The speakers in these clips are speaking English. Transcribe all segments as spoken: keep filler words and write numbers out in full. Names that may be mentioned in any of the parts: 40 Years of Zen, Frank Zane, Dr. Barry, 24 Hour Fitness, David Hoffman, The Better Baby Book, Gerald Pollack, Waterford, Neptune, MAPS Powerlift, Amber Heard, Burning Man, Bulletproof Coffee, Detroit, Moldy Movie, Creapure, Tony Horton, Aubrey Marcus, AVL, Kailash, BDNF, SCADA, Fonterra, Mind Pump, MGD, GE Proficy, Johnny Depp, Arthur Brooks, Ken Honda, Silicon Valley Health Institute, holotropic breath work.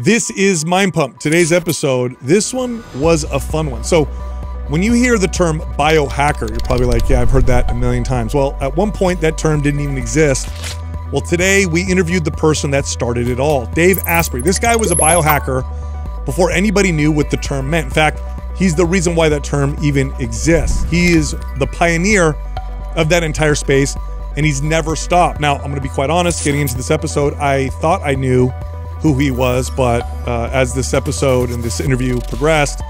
This is Mind Pump. Today's episode, this one was a fun one. So when you hear the term biohacker, you're probably like, yeah, I've heard that a million times. Well, at one point that term didn't even exist. Well, today we interviewed the person that started it all, Dave Asprey. This guy was a biohacker before anybody knew what the term meant. In fact, he's the reason why that term even exists. He is the pioneer of that entire space and he's never stopped. Now, I'm gonna be quite honest, getting into this episode, I thought I knew who he was, but uh, as this episode and this interview progressed,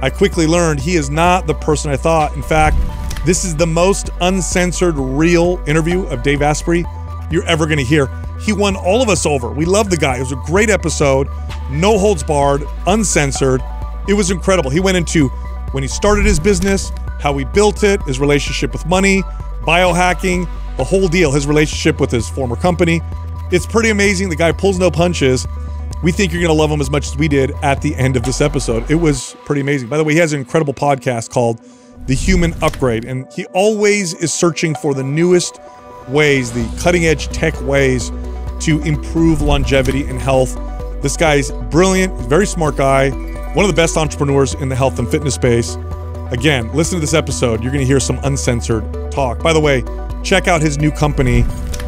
I quickly learned he is not the person I thought. In fact, this is the most uncensored, real interview of Dave Asprey you're ever gonna hear. He won all of us over. We love the guy. It was a great episode, no holds barred, uncensored. It was incredible. He went into when he started his business, how he built it, his relationship with money, biohacking, the whole deal, his relationship with his former company. It's pretty amazing. The guy pulls no punches. We think you're going to love him as much as we did at the end of this episode. It was pretty amazing. By the way, he has an incredible podcast called The Human Upgrade, and he always is searching for the newest ways, the cutting edge tech ways to improve longevity and health. This guy's brilliant, very smart guy, one of the best entrepreneurs in the health and fitness space. Again, listen to this episode. You're going to hear some uncensored talk. By the way, check out his new company,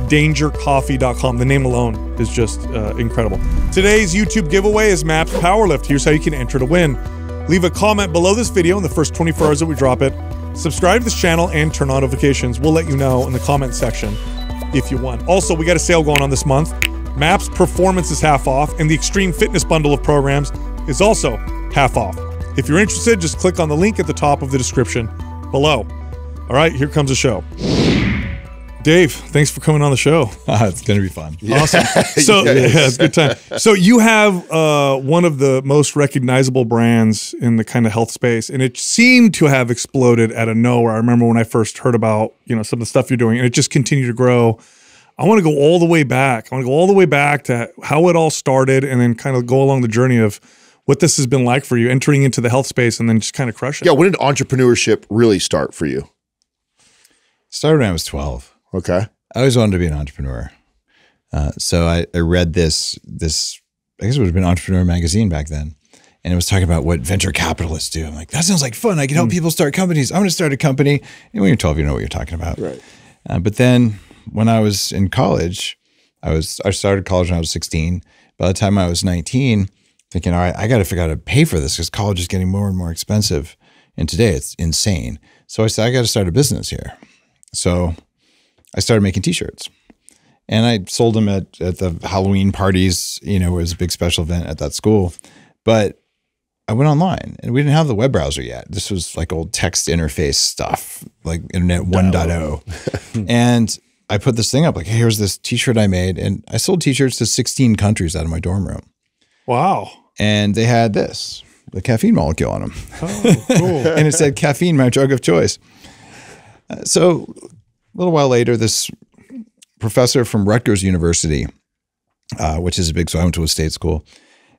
danger coffee dot com. The name alone is just uh, incredible. Today's YouTube giveaway is MAPS Powerlift. Here's how you can enter to win. Leave a comment below this video in the first twenty-four hours that we drop it. Subscribe to this channel and turn on notifications. We'll let you know in the comment section if you won. Also, we got a sale going on this month. MAPS Performance is half off, and the Extreme Fitness bundle of programs is also half off. If you're interested, just click on the link at the top of the description below. All right, here comes the show. Dave, thanks for coming on the show. Uh, it's going to be fun. Awesome. So, yeah, it's a good time. So you have uh, one of the most recognizable brands in the kind of health space, and it seemed to have exploded out of nowhere. I remember when I first heard about, you know, some of the stuff you're doing, and it just continued to grow. I want to go all the way back. I want to go all the way back to how it all started and then kind of go along the journey of what this has been like for you, entering into the health space and then just kind of crushing it. Yeah, when did entrepreneurship really start for you? Started when I was twelve. Okay. I always wanted to be an entrepreneur. Uh, so I, I read this, this, I guess it would have been Entrepreneur Magazine back then. And it was talking about what venture capitalists do. I'm like, that sounds like fun. I can help mm. people start companies. I'm going to start a company. And when you're twelve, you know what you're talking about. Right. Uh, but then when I was in college, I was, I started college when I was sixteen. By the time I was nineteen, thinking, all right, I got to figure out how to pay for this because college is getting more and more expensive. And today it's insane. So I said, I got to start a business here. So I started making t-shirts and I sold them at, at the Halloween parties, you know, it was a big special event at that school, but I went online and we didn't have the web browser yet. This was like old text interface stuff, like internet one point oh. And I put this thing up like, hey, here's this t-shirt I made. And I sold t-shirts to sixteen countries out of my dorm room. Wow. And they had this, the caffeine molecule on them. Oh, cool. And it said caffeine, my drug of choice. Uh, so a little while later, this professor from Rutgers University, uh, which is a big, so I went to a state school,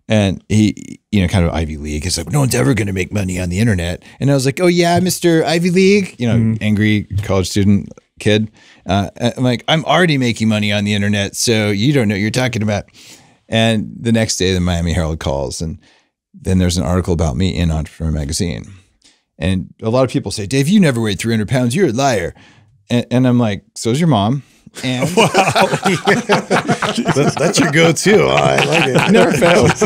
and he, you know, kind of Ivy League. He's like, no one's ever going to make money on the internet. And I was like, oh yeah, Mister Ivy League, you know, mm-hmm. angry college student kid. Uh, I'm like, I'm already making money on the internet, so you don't know what you're talking about. And the next day, the Miami Herald calls, and then there's an article about me in Entrepreneur Magazine. And a lot of people say, Dave, you never weighed three hundred pounds. You're a liar. And, and I'm like, so's your mom. And wow. that, that's your go-to. Oh, I like it. Never fails.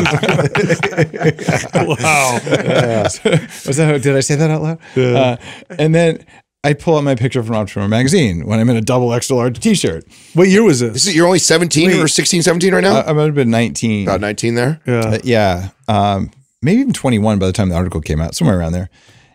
Wow. Yeah. So, was that how, did I say that out loud? Yeah. Uh, and then I pull out my picture from Entrepreneur Magazine when I'm in a double extra large t-shirt. What year was this? This is, you're only seventeen Wait. Or sixteen, seventeen right now? Uh, I might have been nineteen. About nineteen there? Yeah. Uh, yeah. Um, maybe even twenty-one by the time the article came out, somewhere around there.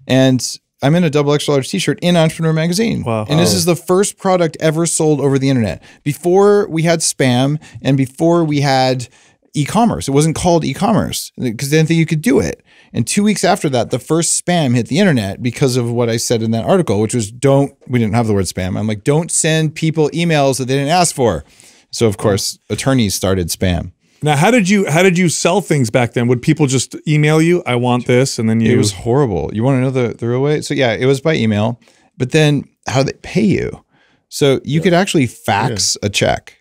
And I'm in a double extra large t-shirt in Entrepreneur Magazine. Wow. And this is the first product ever sold over the internet. Before we had spam and before we had e-commerce, it wasn't called e-commerce because they didn't think you could do it. And two weeks after that, the first spam hit the internet because of what I said in that article, which was don't, we didn't have the word spam. I'm like, don't send people emails that they didn't ask for. So of course, attorneys started spam. Now, how did you how did you sell things back then? Would people just email you, I want this, and then you... It was horrible. You want to know the, the real way? So yeah, it was by email, but then how did they pay you? So you yeah. could actually fax yeah. a check.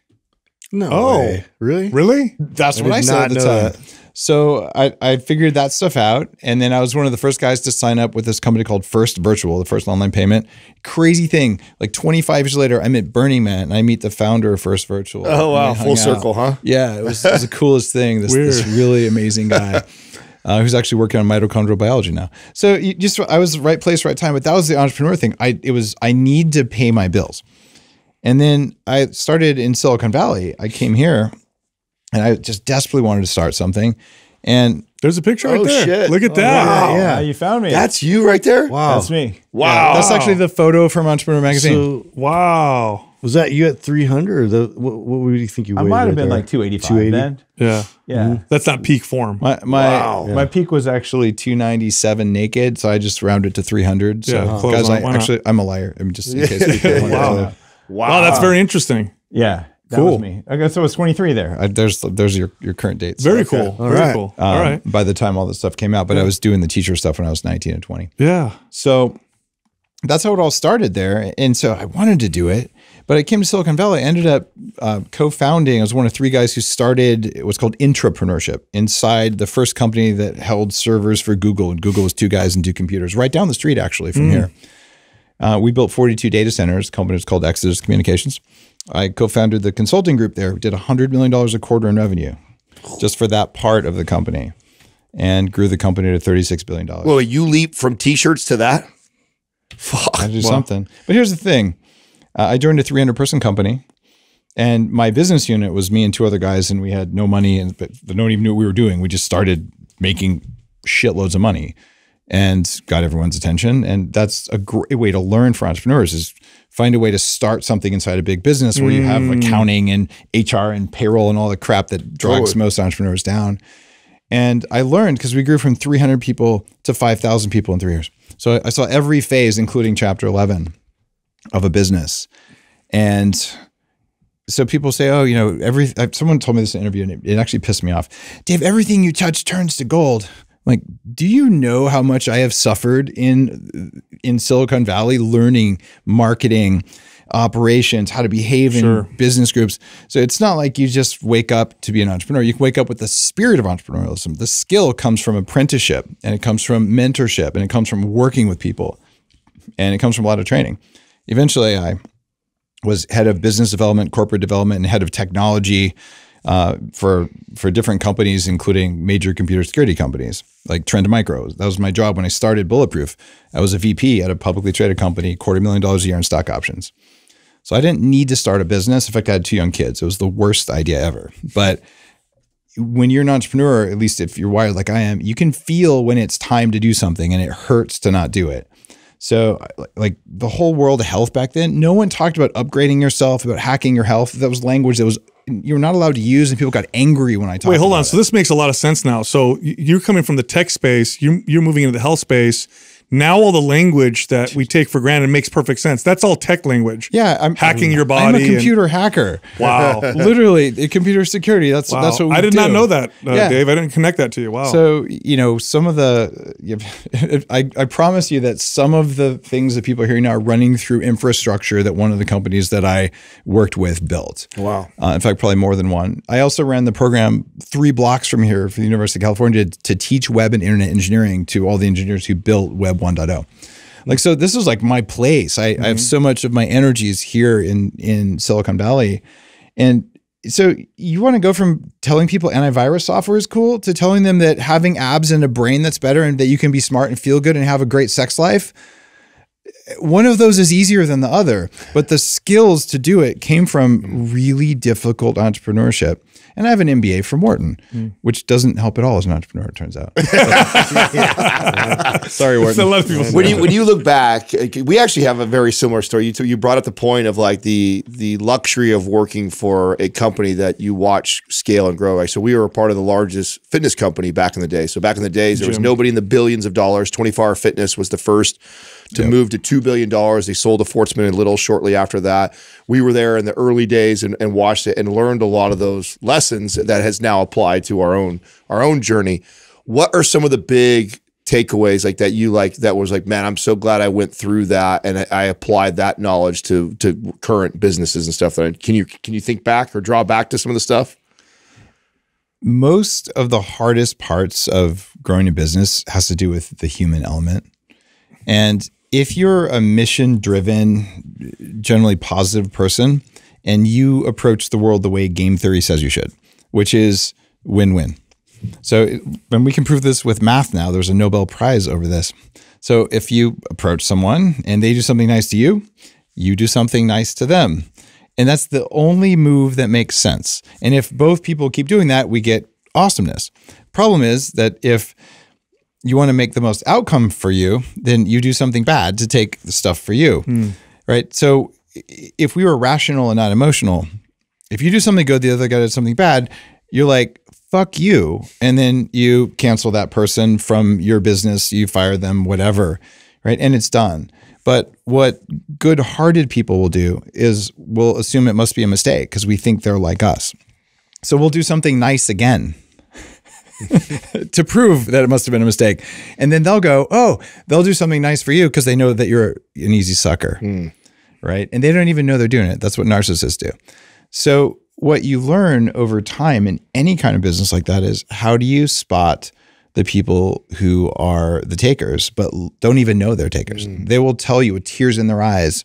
No Oh, way. Really? Really? That's I what I said at the time. That. So I, I figured that stuff out. And then I was one of the first guys to sign up with this company called First Virtual, the first online payment. Crazy thing. Like twenty-five years later, I'm at Burning Man and I meet the founder of First Virtual. Oh, wow. Full circle, huh? Yeah. It was, it was the coolest thing. This, this really amazing guy uh, who's actually working on mitochondrial biology now. So you just, I was right place, right time. But that was the entrepreneur thing. I, it was, I need to pay my bills. And then I started in Silicon Valley. I came here. And I just desperately wanted to start something. And there's a picture right oh, there. Shit. Look at oh, that. Wow. Yeah, you found me. That's you right there? Wow. That's me. Wow. Yeah, that's actually the photo from Entrepreneur Magazine. So, wow. Was that you at three hundred? The, what, what would you think you weighed? I might have been there? Like two eighty-five then. Yeah. Yeah. Mm-hmm. That's not peak form. My my, wow. yeah. my peak was actually two ninety-seven naked. So I just rounded to three hundred. So yeah, guys, I, actually, I'm a liar. I'm just in case people want wow. to know. Wow. Wow. That's very interesting. Yeah. That cool. was me. Okay, so it was twenty-three there. I, there's there's your, your current dates. Very so. cool. All Very right. cool. Um, all right. By the time all this stuff came out, but yeah. I was doing the teacher stuff when I was nineteen and twenty. Yeah. So that's how it all started there. And so I wanted to do it, but I came to Silicon Valley. I ended up uh, co-founding. I was one of three guys who started what's called intrapreneurship inside the first company that held servers for Google. And Google was two guys and two computers right down the street, actually, from mm. here. Uh, we built forty-two data centers. The company was called Exodus Communications. I co-founded the consulting group there. We did one hundred million dollars a quarter in revenue just for that part of the company and grew the company to thirty-six billion dollars. Well, you leap from t-shirts to that? Fuck. I do well. something. But here's the thing. Uh, I joined a three hundred person company and my business unit was me and two other guys and we had no money and but no one even knew what we were doing. We just started making shitloads of money and got everyone's attention. And that's a great way to learn for entrepreneurs is find a way to start something inside a big business where mm. you have accounting and H R and payroll and all the crap that drags oh. most entrepreneurs down. And I learned because we grew from three hundred people to five thousand people in three years. So I saw every phase, including chapter eleven of a business. And so people say, oh, you know, every, someone told me this in an interview and it, it actually pissed me off. Dave, everything you touch turns to gold. Like, do you know how much I have suffered in in Silicon Valley learning marketing, operations, how to behave in sure. business groups? So it's not like you just wake up to be an entrepreneur. You can wake up with the spirit of entrepreneurialism. The skill comes from apprenticeship, and it comes from mentorship, and it comes from working with people, and it comes from a lot of training. Eventually, I was head of business development, corporate development, and head of technology Uh, for for different companies, including major computer security companies like Trend Micro. That was my job when I started Bulletproof. I was a V P at a publicly traded company, quarter million dollars a year in stock options. So I didn't need to start a business. In fact, I had two young kids. It was the worst idea ever. But when you're an entrepreneur, at least if you're wired like I am, you can feel when it's time to do something and it hurts to not do it. So like the whole world of health back then, no one talked about upgrading yourself, about hacking your health. That was language that was you were not allowed to use, and people got angry when I talked about it. Wait, hold on. So this makes a lot of sense now. So you're coming from the tech space. You're, you're moving into the health space. Now all the language that we take for granted makes perfect sense. That's all tech language. Yeah. I'm hacking your body. I'm a computer and, hacker. Wow. Literally, computer security. That's wow. that's what we do. I did do. not know that, uh, yeah. Dave. I didn't connect that to you. Wow. So, you know, some of the, I, I promise you that some of the things that people are hearing now are running through infrastructure that one of the companies that I worked with built. Wow. Uh, in fact, probably more than one. I also ran the program three blocks from here for the University of California to, to teach web and internet engineering to all the engineers who built web one point oh. Like, so this is like my place. I, mm-hmm. I have so much of my energies here in, in Silicon Valley. And so you want to go from telling people antivirus software is cool to telling them that having abs and a brain that's better and that you can be smart and feel good and have a great sex life. One of those is easier than the other, but the skills to do it came from really difficult entrepreneurship. And I have an M B A from Wharton, mm. which doesn't help at all as an entrepreneur, it turns out. Sorry, Wharton. So a lot of people when, you, when you look back, we actually have a very similar story. You, you brought up the point of like the, the luxury of working for a company that you watch scale and grow. Like, so we were a part of the largest fitness company back in the day. So back in the days, there was nobody in the billions of dollars. twenty-four hour fitness was the first to yep. move to two billion dollars. They sold to Fortsman and Little shortly after that. We were there in the early days and, and watched it and learned a lot of those lessons that has now applied to our own, our own journey. What are some of the big takeaways like that you like, that was like, man, I'm so glad I went through that and I, I applied that knowledge to, to current businesses and stuff. That I, can you, can you think back or draw back to some of the stuff? most of the hardest parts of growing a business has to do with the human element. And if you're a mission-driven, generally positive person, and you approach the world the way game theory says you should, which is win-win. So when we can prove this with math now, there's a Nobel Prize over this. So if you approach someone and they do something nice to you, you do something nice to them. And that's the only move that makes sense. And if both people keep doing that, we get awesomeness. Problem is that if you want to make the most outcome for you, then you do something bad to take the stuff for you, hmm. right? So if we were rational and not emotional, if you do something good, the other guy did something bad, you're like, fuck you. And then you cancel that person from your business, you fire them, whatever, right? And it's done. But what good-hearted people will do is we'll assume it must be a mistake because we think they're like us. So we'll do something nice again to prove that it must have been a mistake. And then they'll go, oh, they'll do something nice for you because they know that you're an easy sucker, mm. right? And they don't even know they're doing it. That's what narcissists do. So what you learn over time in any kind of business like that is how do you spot the people who are the takers, but don't even know they're takers. Mm. They will tell you with tears in their eyes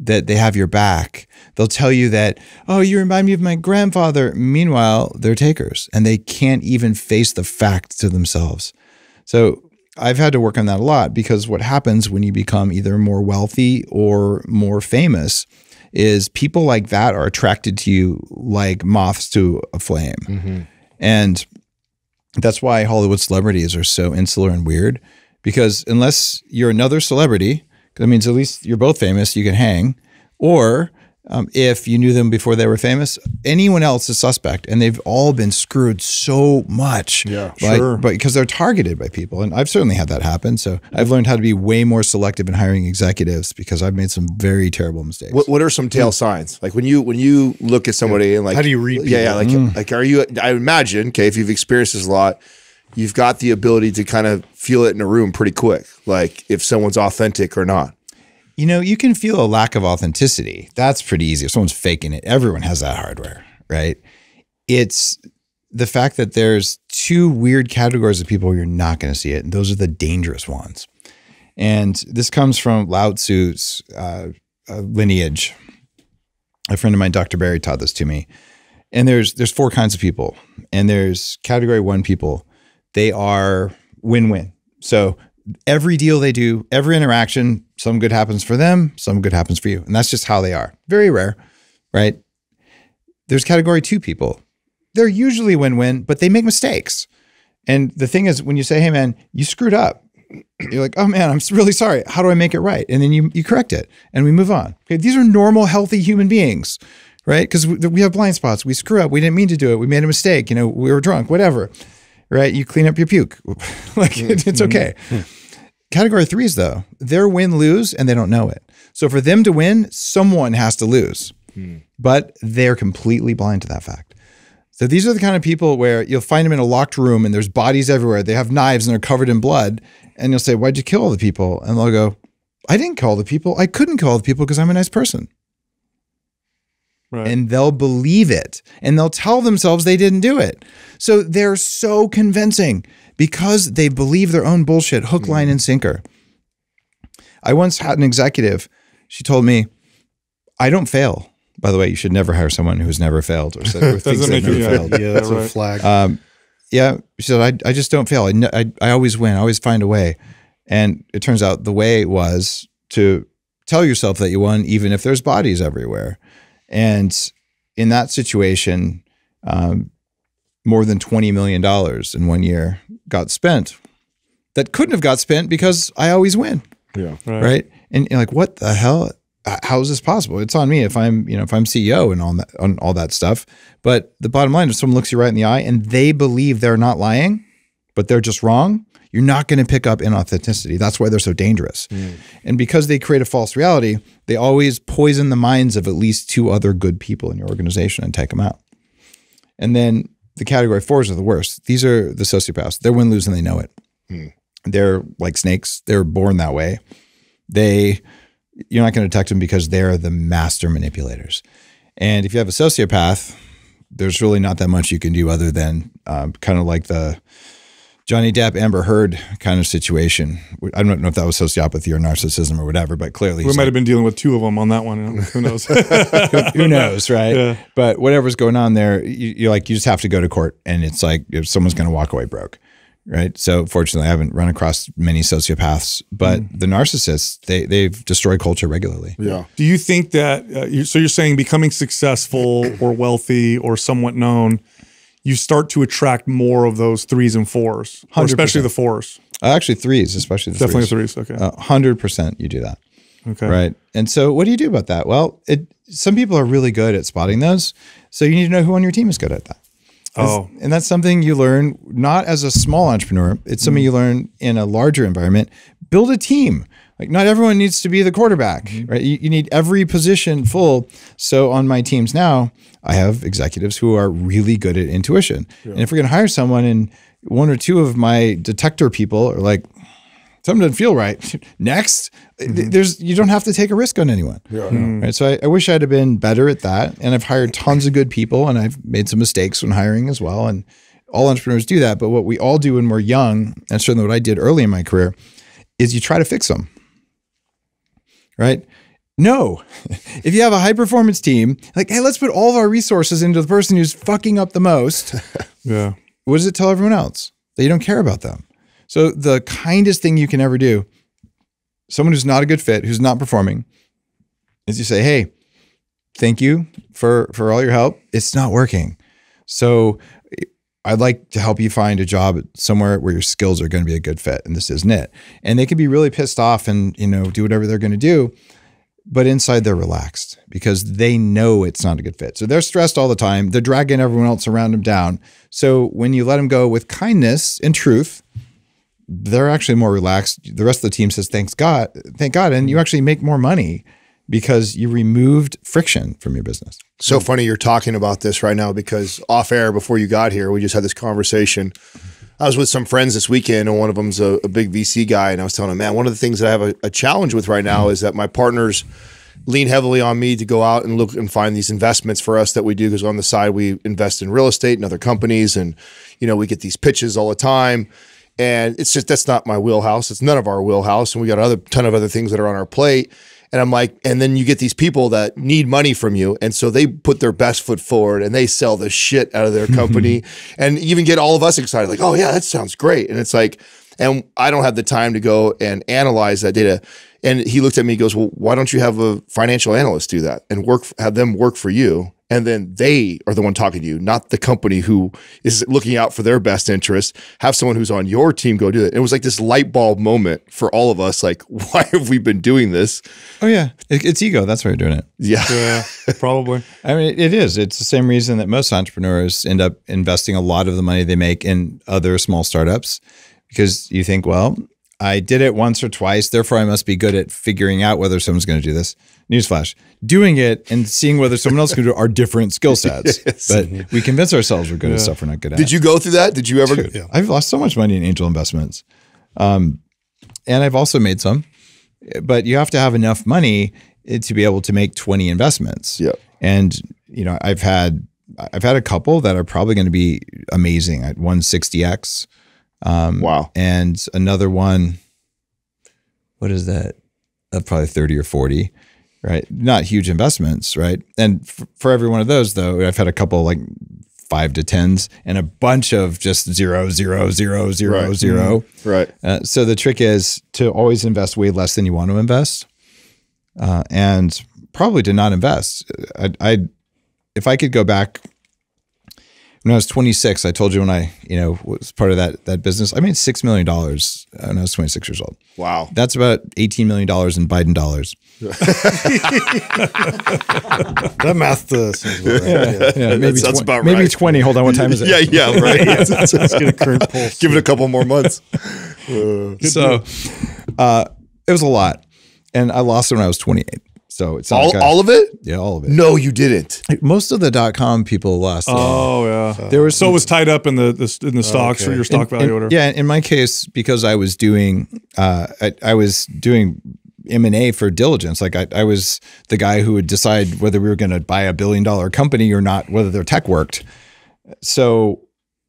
that they have your back. They'll tell you that, oh, you remind me of my grandfather. Meanwhile, they're takers and they can't even face the fact to themselves. So I've had to work on that a lot because what happens when you become either more wealthy or more famous is people like that are attracted to you like moths to a flame. Mm-hmm. And that's why Hollywood celebrities are so insular and weird, because unless you're another celebrity, that means at least you're both famous, you can hang, or um, if you knew them before they were famous, anyone else is suspect, and they've all been screwed so much yeah, by, sure. by, because they're targeted by people, and I've certainly had that happen, so I've learned how to be way more selective in hiring executives because I've made some very terrible mistakes. What, what are some tell yeah. signs? Like when you when you look at somebody yeah. and like- How do you read people? Yeah, yeah like, mm. like are you, I imagine, okay, if you've experienced this a lot, you've got the ability to kind of feel it in a room pretty quick, like if someone's authentic or not. You know, you can feel a lack of authenticity. That's pretty easy. If someone's faking it, everyone has that hardware, right? It's the fact that there's two weird categories of people where you're not going to see it, and those are the dangerous ones. And this comes from Lao Tzu's uh, lineage. A friend of mine, Doctor Barry, taught this to me. And there's there's four kinds of people. And there's category one people. They are win-win. So every deal they do, every interaction, some good happens for them, some good happens for you. And that's just how they are. Very rare, right? There's category two people. They're usually win-win, but they make mistakes. And the thing is, when you say, hey man, you screwed up, you're like, oh man, I'm really sorry. How do I make it right? And then you, you correct it and we move on. Okay, these are normal, healthy human beings, right? Because we have blind spots. We screw up. We didn't mean to do it. We made a mistake. You know, we were drunk, whatever. Right? You clean up your puke. Like it, it's okay. Category threes though, they're win lose and they don't know it. So for them to win, someone has to lose, hmm. but they're completely blind to that fact. So these are the kind of people where you'll find them in a locked room and there's bodies everywhere. They have knives and they're covered in blood. And you'll say, why'd you kill all the people? And they'll go, I didn't kill all the people. I couldn't kill all the people because I'm a nice person. Right. And they'll believe it and they'll tell themselves they didn't do it. So they're so convincing because they believe their own bullshit, hook, mm-hmm. line, and sinker. I once had an executive, she told me, I don't fail. By the way, you should never hire someone who's never failed or, said, or thinks they've never failed. Yeah, that's right. A flag. Um, yeah, she said, I, I just don't fail. I, I, I always win. I always find a way. And it turns out the way was to tell yourself that you won even if there's bodies everywhere. And in that situation, um, more than twenty million dollars in one year got spent that couldn't have got spent because I always win. Yeah. Right. right? And you're like, what the hell? How is this possible? It's on me if I'm, you know, if I'm C E O and all that, on all that stuff. But the bottom line, if someone looks you right in the eye and they believe they're not lying, but they're just wrong, you're not going to pick up inauthenticity. That's why they're so dangerous. Mm. And because they create a false reality, they always poison the minds of at least two other good people in your organization and take them out. And then the category fours are the worst. These are the sociopaths. They're win, lose, and they know it. Mm. They're like snakes. They're born that way. They, you're not going to detect them because they're the master manipulators. And if you have a sociopath, there's really not that much you can do other than um, kind of like the Johnny Depp, Amber Heard kind of situation. I don't know if that was sociopathy or narcissism or whatever, but clearly we might like, have been dealing with two of them on that one. Who knows? Who knows, right? Yeah. But whatever's going on there, you, you're like, you just have to go to court, and it's like if someone's going to walk away broke, right? So fortunately, I haven't run across many sociopaths, but mm. the narcissists, they they've destroyed culture regularly. Yeah. Do you think that? Uh, you, so you're saying becoming successful or wealthy or somewhat known, you start to attract more of those threes and fours, or especially the fours. Uh, actually threes, especially the Definitely threes. Definitely threes, okay. one hundred percent you do that, okay, right? And so what do you do about that? Well, it, some people are really good at spotting those, so you need to know who on your team is good at that. Oh. As, and that's something you learn not as a small entrepreneur. It's something mm-hmm. you learn in a larger environment. Build a team. Like not everyone needs to be the quarterback, mm-hmm. right? You, you need every position full. So on my teams now, I have executives who are really good at intuition. Yeah. And if we're going to hire someone and one or two of my detector people are like, something doesn't feel right. Next, mm-hmm. there's you don't have to take a risk on anyone. Yeah, mm-hmm. right? So I, I wish I'd have been better at that. And I've hired tons of good people, and I've made some mistakes when hiring as well. And all entrepreneurs do that. But what we all do when we're young, and certainly what I did early in my career, is you try to fix them. Right? No. If you have a high performance team, like, hey, let's put all of our resources into the person who's fucking up the most. Yeah. What does it tell everyone else? That you don't care about them. So the kindest thing you can ever do, someone who's not a good fit, who's not performing, is you say, hey, thank you for, for all your help. It's not working. So I'd like to help you find a job somewhere where your skills are going to be a good fit, and this isn't it. And they can be really pissed off and, you know, do whatever they're going to do, but inside they're relaxed because they know it's not a good fit. So they're stressed all the time. They're dragging everyone else around them down. So when you let them go with kindness and truth, they're actually more relaxed. The rest of the team says, thanks God, thank God. And you actually make more money because you removed friction from your business. So funny you're talking about this right now, because off air before you got here, we just had this conversation. I was with some friends this weekend, and one of them's a, a big V C guy, and I was telling him, man, one of the things that I have a, a challenge with right now is that my partners lean heavily on me to go out and look and find these investments for us that we do, because on the side we invest in real estate and other companies, and you know we get these pitches all the time. And it's just, that's not my wheelhouse. It's none of our wheelhouse. And we got a ton of other things that are on our plate. And I'm like, and then you get these people that need money from you. And so they put their best foot forward and they sell the shit out of their company and even get all of us excited. Like, oh yeah, that sounds great. And it's like, and I don't have the time to go and analyze that data. And he looked at me, he goes, well, why don't you have a financial analyst do that and work, have them work for you? And then they are the one talking to you, not the company who is looking out for their best interest. Have someone who's on your team go do that. It was like this light bulb moment for all of us. Like, why have we been doing this? Oh yeah, it's ego. That's why you're doing it. Yeah, yeah, probably. I mean, it is. It's the same reason that most entrepreneurs end up investing a lot of the money they make in other small startups, because you think, well, I did it once or twice, therefore I must be good at figuring out whether someone's going to do this. Newsflash, doing it and seeing whether someone else can do it are different skill sets. Yes. But we convince ourselves we're good yeah. at stuff we're not good at. Did you go through that? Did you ever? Dude, yeah. I've lost so much money in angel investments. Um, and I've also made some. But you have to have enough money to be able to make twenty investments. Yeah. And you know, I've had I've had a couple that are probably going to be amazing at one sixty X. Um, wow. And another one, what is that? Uh, probably thirty or forty, right? Not huge investments, right? And f for every one of those though, I've had a couple like five to tens and a bunch of just zero, zero, zero, zero, right. zero. Mm-hmm. Right. Uh, so the trick is to always invest way less than you want to invest. Uh, and probably to not invest. I, I, if I could go back, when I was twenty-six, I told you when I, you know, was part of that that business, I made six million dollars when I was twenty-six years old. Wow. That's about eighteen million dollars in Biden dollars. That math uh, sounds about right. Yeah, yeah. Yeah, maybe that's about right. Maybe twenty. Hold on, what time is it? Yeah, yeah, right. Yeah. Let's get a current pulse. Give it a couple more months. Uh, so uh, it was a lot. And I lost it when I was twenty-eight. So it's all, like all of it? Yeah, all of it. No, you didn't. Most of the dot-com people lost. Oh, it. Yeah. There was so it was tied up in the, the in the oh, stocks okay. or your stock in, value in, order. Yeah, in my case, because I was doing, uh, I, I was doing M and A for diligence. Like I, I was the guy who would decide whether we were going to buy a billion dollar company or not, whether their tech worked. So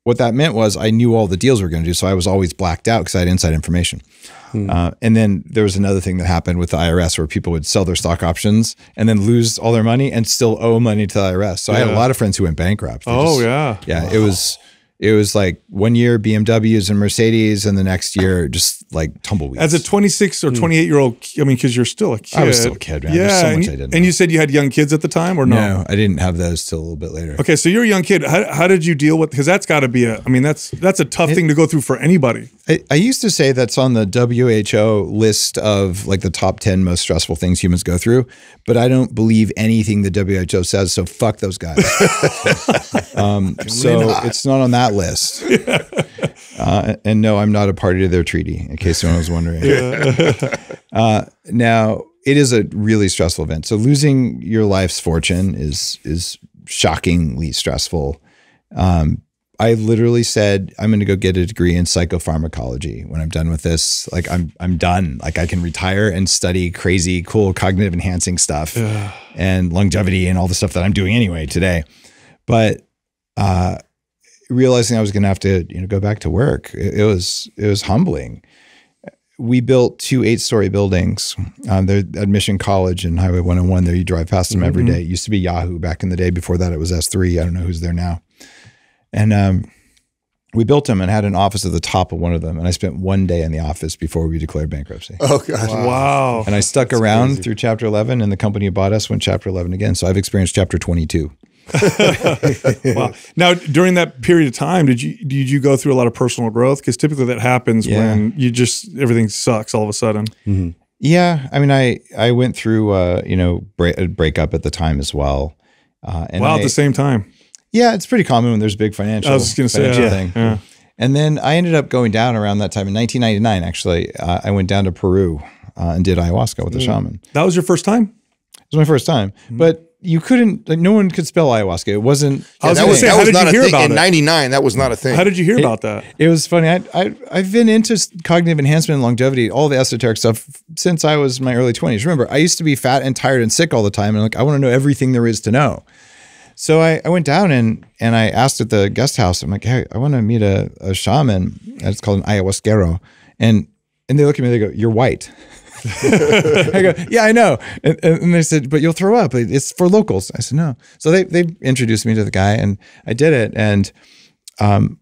what that meant was I knew all the deals we were going to do. So I was always blacked out because I had inside information. Hmm. Uh, and then there was another thing that happened with the I R S where people would sell their stock options and then lose all their money and still owe money to the I R S. So yeah. I had a lot of friends who went bankrupt. They oh just, yeah. Yeah. Wow. It was, it was like one year B M Ws and Mercedes and the next year just like tumbleweeds. As a twenty-six or twenty-eight year old, I mean, cause you're still a kid. I was still a kid, man. Yeah, There's so much you, I didn't And know. You said you had young kids at the time or no? No, I didn't have those till a little bit later. Okay. So you're a young kid. How, how did you deal with, cause that's gotta be a, I mean, that's, that's a tough it, thing to go through for anybody. I, I used to say that's on the W H O list of like the top ten most stressful things humans go through, but I don't believe anything the W H O says. So fuck those guys. um, so not. It's not on that list. Yeah. Uh, and no, I'm not a party to their treaty, in case anyone was wondering. Yeah. Uh, now, it is a really stressful event. So losing your life's fortune is is shockingly stressful. Um, I literally said, I'm going to go get a degree in psychopharmacology when I'm done with this. Like, I'm, I'm done. Like, I can retire and study crazy, cool, cognitive enhancing stuff and longevity and all the stuff that I'm doing anyway today. But uh, realizing I was going to have to, you know, go back to work. It, it was, it was humbling. We built two eight story buildings. Um, they're at Mission College and Highway one oh one. There you drive past them mm-hmm. every day. It used to be Yahoo back in the day. Before that it was S three. I don't know who's there now. And, um, we built them and had an office at the top of one of them. And I spent one day in the office before we declared bankruptcy. Oh God. Wow. wow. And I stuck That's around crazy. Through chapter eleven and the company who bought us went chapter eleven again. So I've experienced chapter twenty-two. Wow. Now, during that period of time, did you did you go through a lot of personal growth? Because typically that happens yeah. when you just everything sucks all of a sudden. Mm-hmm. Yeah, I mean, I I went through uh, you know break, a breakup at the time as well. Uh, and wow, I, at the same time. Yeah, it's pretty common when there's big financial. I was just going to say yeah, thing. Yeah. And then I ended up going down around that time in nineteen ninety-nine. Actually, uh, I went down to Peru uh, and did ayahuasca with a mm. shaman. That was your first time. It was my first time, mm-hmm. but. You couldn't, like, no one could spell ayahuasca. It wasn't. Yeah, that was, say, that was not a thing. In ninety-nine, that was not a thing. How did you hear it, about that? It was funny. I, I, I've been into cognitive enhancement and longevity, all the esoteric stuff since I was in my early twenties. Remember, I used to be fat and tired and sick all the time. And like, I want to know everything there is to know. So I, I went down and, and I asked at the guest house, I'm like, hey, I want to meet a, a shaman. It's called an ayahuasquero. And, and they look at me, they go, you're white. I go, yeah, I know. And, and they said, but you'll throw up. It's for locals. I said, no. So they, they introduced me to the guy and I did it. And um,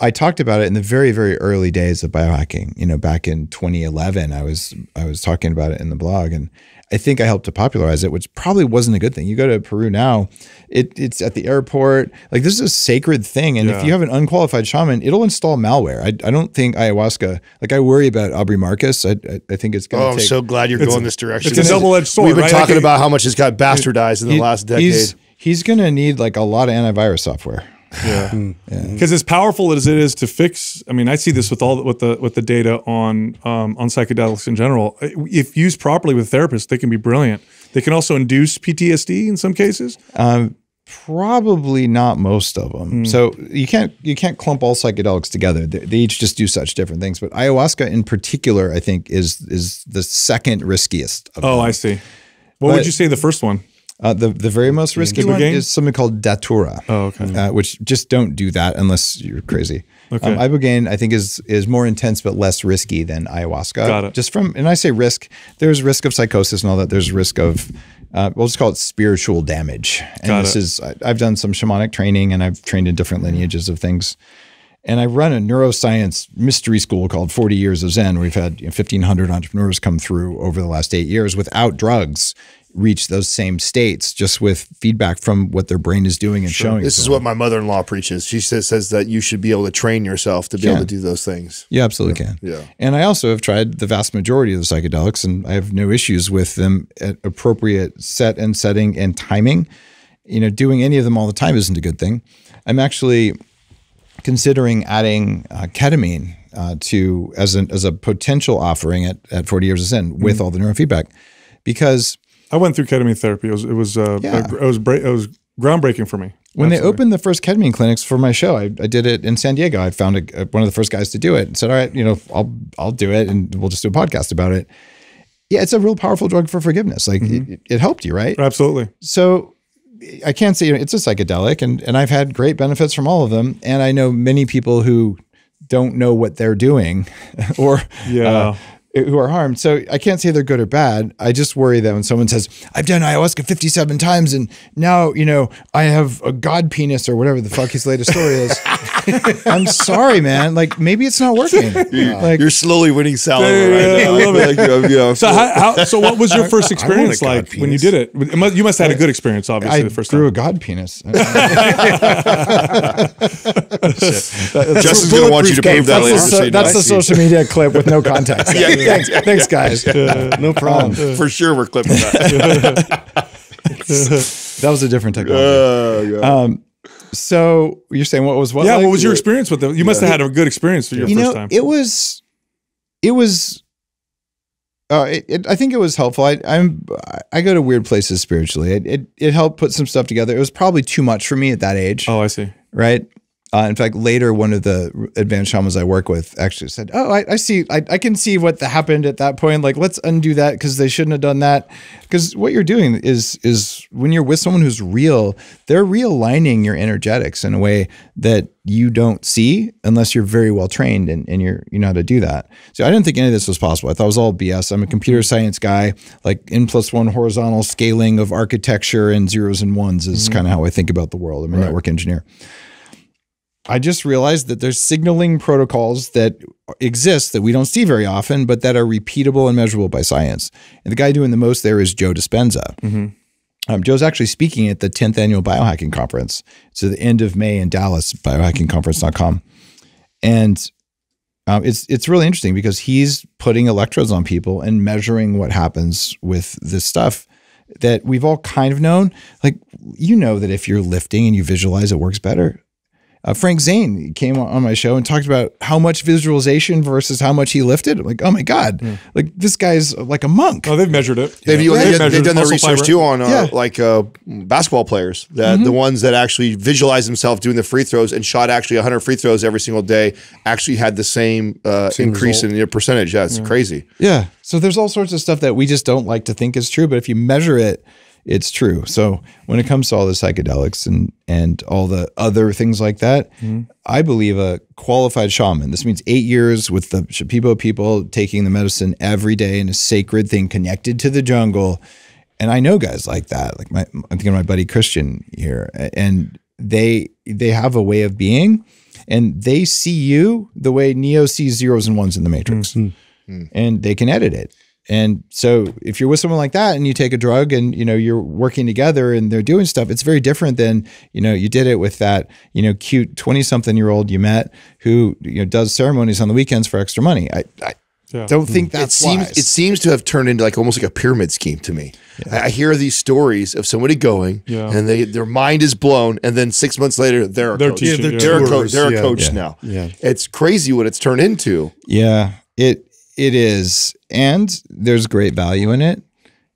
I talked about it in the very, very early days of biohacking, you know, back in twenty eleven, I was, I was talking about it in the blog and I think I helped to popularize it, which probably wasn't a good thing. You go to Peru now, it, it's at the airport. Like this is a sacred thing. And yeah. if you have an unqualified shaman, it'll install malware. I, I don't think ayahuasca, like I worry about Aubrey Marcus. I, I, I think it's going to Oh, take, I'm so glad you're going this direction. It's a double-edged sword. We've been right? talking like, about how much it's got bastardized in the he, last decade. He's, he's going to need like a lot of antivirus software. Yeah, because yeah. as powerful as it is to fix, I mean, I see this with all with the with the data on um, on psychedelics in general. If used properly with therapists, they can be brilliant. They can also induce P T S D in some cases. Um, probably not most of them. Mm. So you can't you can't clump all psychedelics together. They, they each just do such different things. But ayahuasca in particular, I think, is is the second riskiest. Of oh, them. I see. What but, would you say the first one? Uh, the, the very most risky Game? one is something called Datura, oh, okay. uh, which just don't do that unless you're crazy. Okay. Um, Ibogaine, I think, is is more intense but less risky than ayahuasca. Got it. Just from, and I say risk, there's risk of psychosis and all that. There's risk of, uh, we'll just call it spiritual damage. And Got this it. is, I, I've done some shamanic training and I've trained in different lineages of things. And I run a neuroscience mystery school called forty years of Zen. We've had you know, fifteen hundred entrepreneurs come through over the last eight years without drugs. Reach those same states just with feedback from what their brain is doing and sure. showing. This is what my mother-in-law preaches. She says, says that you should be able to train yourself to be yeah. able to do those things. You absolutely yeah. can. Yeah. And I also have tried the vast majority of the psychedelics and I have no issues with them at appropriate set and setting and timing. You know, doing any of them all the time isn't a good thing. I'm actually considering adding uh, ketamine uh, to as an as a potential offering at at forty years of Zen mm-hmm. with all the neurofeedback because I went through ketamine therapy. It was it was uh, yeah. it was it was groundbreaking for me. When Absolutely. they opened the first ketamine clinics for my show, I, I did it in San Diego. I found a, a, one of the first guys to do it and said, "All right, you know, I'll I'll do it and we'll just do a podcast about it." Yeah, it's a real powerful drug for forgiveness. Like mm-hmm. it, it helped you, right? Absolutely. So I can't say it's a psychedelic, and, and I've had great benefits from all of them. And I know many people who don't know what they're doing or yeah. uh, who are harmed. So I can't say they're good or bad. I just worry that when someone says, I've done ayahuasca fifty-seven times and now, you know, I have a god penis or whatever the fuck his latest story is. I'm sorry, man. Like, maybe it's not working. You're, like, you're slowly winning salary yeah, right yeah, now. Like, like, you know, so, how, how, so what was your first experience like when you did it? it must, you must have had a good experience, obviously, I the first time. I grew a god penis. that, Justin's going to want you to prove that later. So, that's the social media clip with no context. yeah, yeah, thanks, yeah, thanks, guys. Yeah. No problem. For sure we're clipping that. That was a different technology. Uh, yeah. um, So you're saying what was what? Yeah, like? What was your experience with them? You must yeah. have had a good experience for your you first know, time. It was, it was, uh, it, it, I think it was helpful. I, I'm, I go to weird places spiritually. It, it, it helped put some stuff together. It was probably too much for me at that age. Oh, I see. Right. Uh, in fact, later, one of the advanced shamans I work with actually said, oh, I, I see, I, I can see what the happened at that point. Like, let's undo that because they shouldn't have done that. Because what you're doing is, is when you're with someone who's real, they're realigning your energetics in a way that you don't see unless you're very well trained and, and you're, you know how to do that. So I didn't think any of this was possible. I thought it was all B S. I'm a computer science guy, like N plus one horizontal scaling of architecture and zeros and ones is mm-hmm. kind of how I think about the world. I'm a right. network engineer. I just realized that there's signaling protocols that exist that we don't see very often, but that are repeatable and measurable by science. And the guy doing the most there is Joe Dispenza. Mm-hmm. um, Joe's actually speaking at the tenth annual biohacking conference. So the end of May in Dallas, biohacking conference dot com. And um, it's, it's really interesting because he's putting electrodes on people and measuring what happens with this stuff that we've all kind of known. Like, you know that if you're lifting and you visualize, it works better. Uh, Frank Zane came on my show and talked about how much visualization versus how much he lifted. I'm like, oh my God, yeah. like this guy's like a monk. Oh, they've measured it. They've, yeah. they've, they've, they've done their research fiber. too on uh, yeah. like uh, basketball players, that mm-hmm. the ones that actually visualize themselves doing the free throws and shot actually one hundred free throws every single day actually had the same, uh, same increase result. in their percentage. Yeah, it's yeah. crazy. Yeah. So there's all sorts of stuff that we just don't like to think is true, but if you measure it, it's true. So when it comes to all the psychedelics and, and all the other things like that, mm-hmm. I believe a qualified shaman, this means eight years with the Shipibo people taking the medicine every day in a sacred thing connected to the jungle. And I know guys like that, like my, I'm thinking of my buddy Christian here, and they, they have a way of being and they see you the way Neo sees zeros and ones in the Matrix mm-hmm. and they can edit it. And so if you're with someone like that and you take a drug and, you know, you're working together and they're doing stuff, it's very different than, you know, you did it with that, you know, cute twenty something year old you met who, you know, does ceremonies on the weekends for extra money. I, I yeah. don't think that's it wise. Seems, it seems to have turned into like almost like a pyramid scheme to me. Yeah. I, I hear these stories of somebody going yeah. and they, their mind is blown. And then six months later, they're a they're coach. Teaching, yeah, they're yeah. they're a coach, they're yeah. a coach yeah. now. Yeah. It's crazy what it's turned into. Yeah, it It is, and there's great value in it,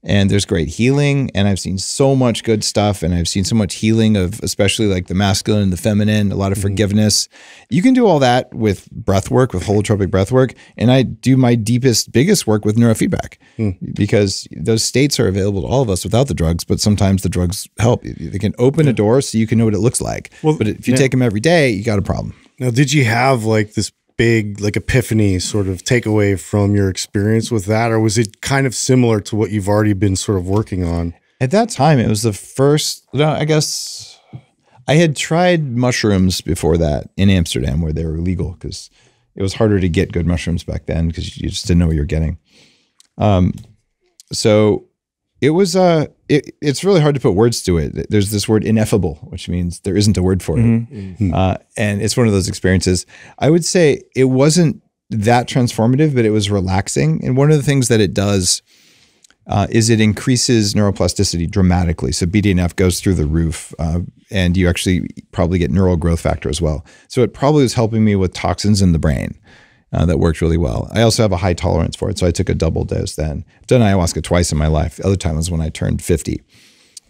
and there's great healing, and I've seen so much good stuff, and I've seen so much healing of especially like the masculine and the feminine, a lot of mm-hmm. forgiveness. You can do all that with breath work, with holotropic breath work, and I do my deepest, biggest work with neurofeedback mm. because those states are available to all of us without the drugs, but sometimes the drugs help. They can open yeah. a door so you can know what it looks like, well, but if you yeah. take them every day, you got a problem. Now, did you have like this big like epiphany sort of takeaway from your experience with that, or was it kind of similar to what you've already been sort of working on? At that time, it was the first, no, I guess I had tried mushrooms before that in Amsterdam where they were illegal because it was harder to get good mushrooms back then because you just didn't know what you were getting. Um, so it was, uh, it, it's really hard to put words to it. There's this word ineffable, which means there isn't a word for it. Mm-hmm. uh, and it's one of those experiences. I would say it wasn't that transformative, but it was relaxing. And one of the things that it does uh, is it increases neuroplasticity dramatically. So B D N F goes through the roof uh, and you actually probably get neural growth factor as well. So it probably was helping me with toxins in the brain. Uh, that worked really well. I also have a high tolerance for it, so I took a double dose then. I've done ayahuasca twice in my life. The other time was when I turned fifty.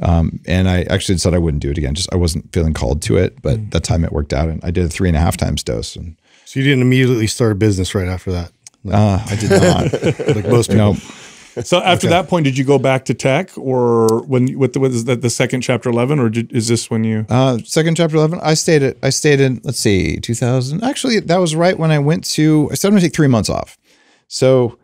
Um, and I actually said I wouldn't do it again. Just I wasn't feeling called to it, but mm. that time it worked out. And I did a three and a half times dose. And so you didn't immediately start a business right after that? No. Uh, I did not. Like most people. No. So after okay. that point, did you go back to tech, or when with the, was that the second chapter eleven, or did, is this when you? Uh, second chapter eleven. I stayed at. I stayed in. Let's see, two thousand. Actually, that was right when I went to. I said I'm gonna take three months off. So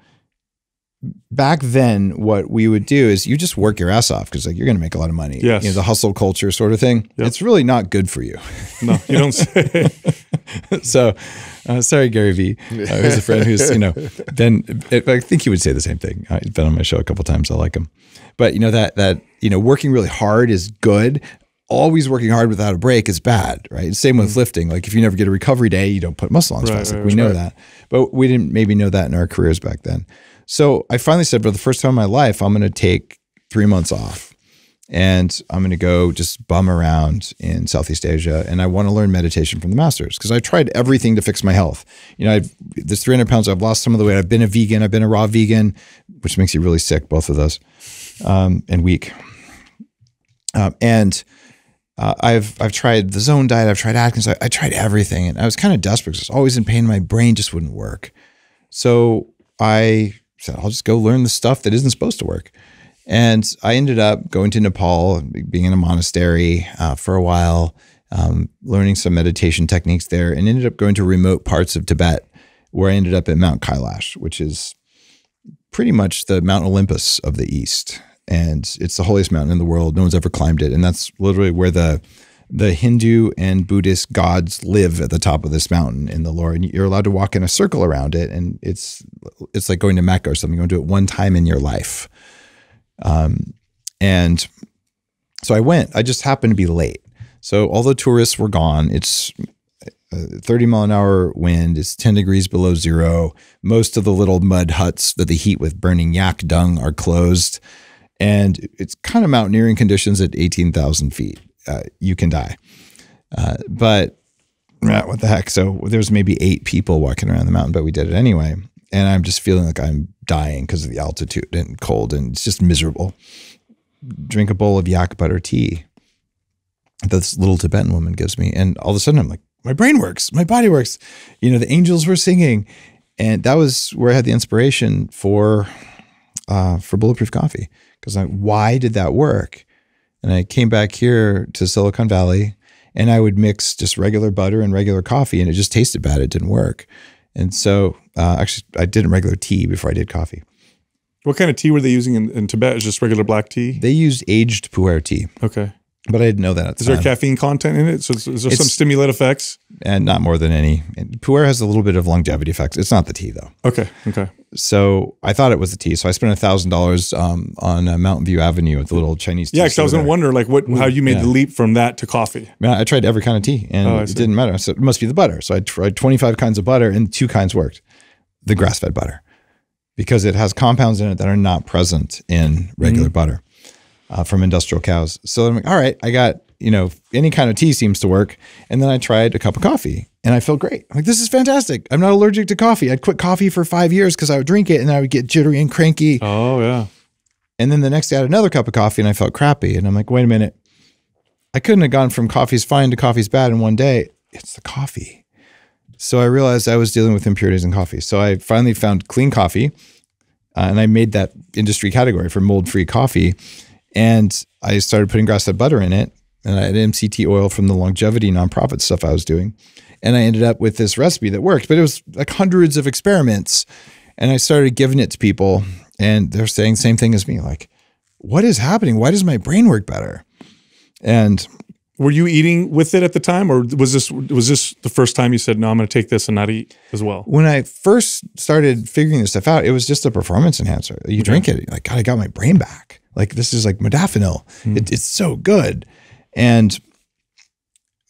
back then, what we would do is you just work your ass off because like you're gonna make a lot of money. Yes. You know, the hustle culture sort of thing. Yep. It's really not good for you. No, you don't say. So, uh, sorry, Gary Vee, uh, who's a friend who's, you know, been, I think he would say the same thing. He's been on my show a couple of times. I like him. But, you know, that, that, you know, working really hard is good. Always working hard without a break is bad, right? Same with mm-hmm. lifting. Like, if you never get a recovery day, you don't put muscle on as right, fast. Like, right, we know right. that. But we didn't maybe know that in our careers back then. So I finally said, for the first time in my life, I'm going to take three months off. And I'm going to go just bum around in Southeast Asia. And I want to learn meditation from the masters because I tried everything to fix my health. You know, I've, this three hundred pounds, I've lost some of the weight. I've been a vegan. I've been a raw vegan, which makes you really sick, both of those, um, and weak. Um, and uh, I've I've tried the Zone diet. I've tried Atkins. I, I tried everything. And I was kind of desperate because I was always in pain. My brain just wouldn't work. So I said, I'll just go learn the stuff that isn't supposed to work. And I ended up going to Nepal, being in a monastery uh, for a while, um, learning some meditation techniques there, and ended up going to remote parts of Tibet, where I ended up at Mount Kailash, which is pretty much the Mount Olympus of the East. And it's the holiest mountain in the world. No one's ever climbed it. And that's literally where the the Hindu and Buddhist gods live at the top of this mountain in the lore. And you're allowed to walk in a circle around it. And it's, it's like going to Mecca or something. You're going to do it one time in your life. Um, and so I went, I just happened to be late. So all the tourists were gone. It's a thirty mile an hour wind. It's ten degrees below zero. Most of the little mud huts that they heat with burning yak dung are closed. And it's kind of mountaineering conditions at eighteen thousand feet. Uh, you can die. Uh, but right, what the heck? So there was maybe eight people walking around the mountain, but we did it anyway. And I'm just feeling like I'm dying because of the altitude and cold, and it's just miserable. Drink a bowl of yak butter tea that this little Tibetan woman gives me. And all of a sudden I'm like, my brain works, my body works. You know, the angels were singing. And that was where I had the inspiration for, uh, for Bulletproof Coffee. Because I, why did that work? And I came back here to Silicon Valley and I would mix just regular butter and regular coffee, and it just tasted bad. It didn't work. And so uh, actually I did regular tea before I did coffee. What kind of tea were they using in, in Tibet? Is just regular black tea? They used aged pu'er tea. Okay. But I didn't know that at the Is time. There caffeine content in it? So is, is there it's, some stimulant effects? And not more than any. And pu'er has a little bit of longevity effects. It's not the tea though. Okay. Okay. So I thought it was the tea. So I spent a thousand dollars um, on uh, Mountain View Avenue at the little Chinese tea. Yeah. Cause I was going to wonder like what, how you made yeah. the leap from that to coffee. Yeah, I tried every kind of tea and oh, it didn't matter. So it must be the butter. So I tried twenty-five kinds of butter and two kinds worked. The grass fed butter, because it has compounds in it that are not present in regular mm-hmm. butter. Uh, from industrial cows. So I'm like, all right, I got, you know, any kind of tea seems to work. And then I tried a cup of coffee and I felt great. I'm like, this is fantastic. I'm not allergic to coffee. I'd quit coffee for five years because I would drink it and I would get jittery and cranky. Oh, yeah. And then the next day I had another cup of coffee and I felt crappy. And I'm like, wait a minute. I couldn't have gone from coffee's fine to coffee's bad in one day. It's the coffee. So I realized I was dealing with impurities in coffee. So I finally found clean coffee uh, and I made that industry category for mold-free coffee. And I started putting grass-fed butter in it, and I had M C T oil from the longevity nonprofit stuff I was doing. And I ended up with this recipe that worked, but it was like hundreds of experiments. And I started giving it to people, and they're saying the same thing as me, like, what is happening? Why does my brain work better? And were you eating with it at the time, or was this was this the first time you said, no, I'm going to take this and not eat as well? When I first started figuring this stuff out, it was just a performance enhancer. You okay. drink it, you're like, God, I got my brain back. Like, this is like modafinil. Mm. It, it's so good. And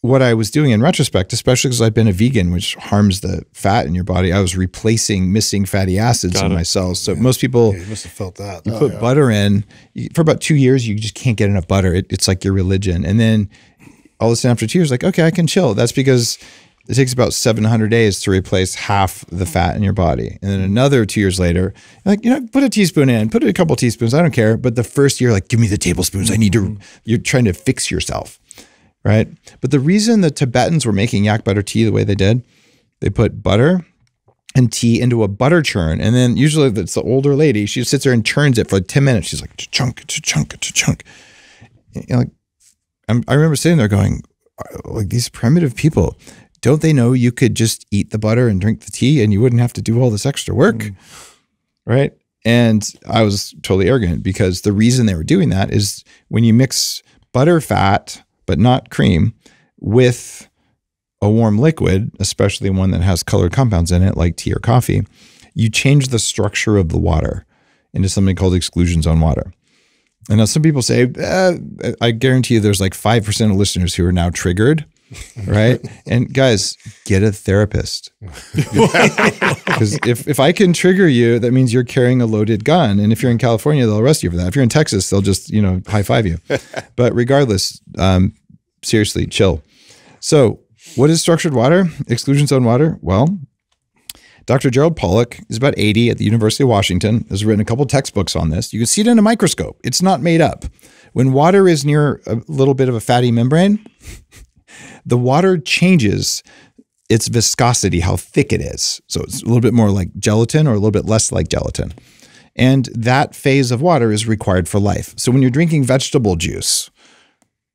what I was doing in retrospect, especially because I've been a vegan, which harms the fat in your body, I was replacing missing fatty acids got in it. my cells. So yeah. most people, yeah, you must have felt that. You oh, put yeah. butter in, you, for about two years, you just can't get enough butter. It, it's like your religion. And then all of a sudden after two years, like, okay, I can chill. That's because it takes about seven hundred days to replace half the fat in your body. And then another two years later, like, you know, put a teaspoon in, put a couple of teaspoons, I don't care. But the first year, like, give me the tablespoons. I need to, you're trying to fix yourself, right? But the reason the Tibetans were making yak butter tea the way they did, they put butter, and tea into a butter churn. And then usually it's the older lady. She just sits there and churns it for like ten minutes. She's like, chunk, chunk, chunk. You know, like, I'm, I remember sitting there going, like, these primitive people, don't they know you could just eat the butter and drink the tea and you wouldn't have to do all this extra work? Mm. Right. And I was totally arrogant because the reason they were doing that is when you mix butter fat, but not cream, with a warm liquid, especially one that has colored compounds in it, like tea or coffee, you change the structure of the water into something called exclusions on water. And now some people say, eh, I guarantee you there's like five percent of listeners who are now triggered, right? And guys, get a therapist. Because if, if I can trigger you, that means you're carrying a loaded gun. And if you're in California, they'll arrest you for that. If you're in Texas, they'll just, you know, high five you. But regardless, um, seriously, chill. So what is structured water, exclusion zone water? Well, Doctor Gerald Pollack is about eighty at the University of Washington, has written a couple textbooks on this. You can see it in a microscope. It's not made up. When water is near a little bit of a fatty membrane, the water changes its viscosity, how thick it is. So it's a little bit more like gelatin or a little bit less like gelatin. And that phase of water is required for life. So when you're drinking vegetable juice,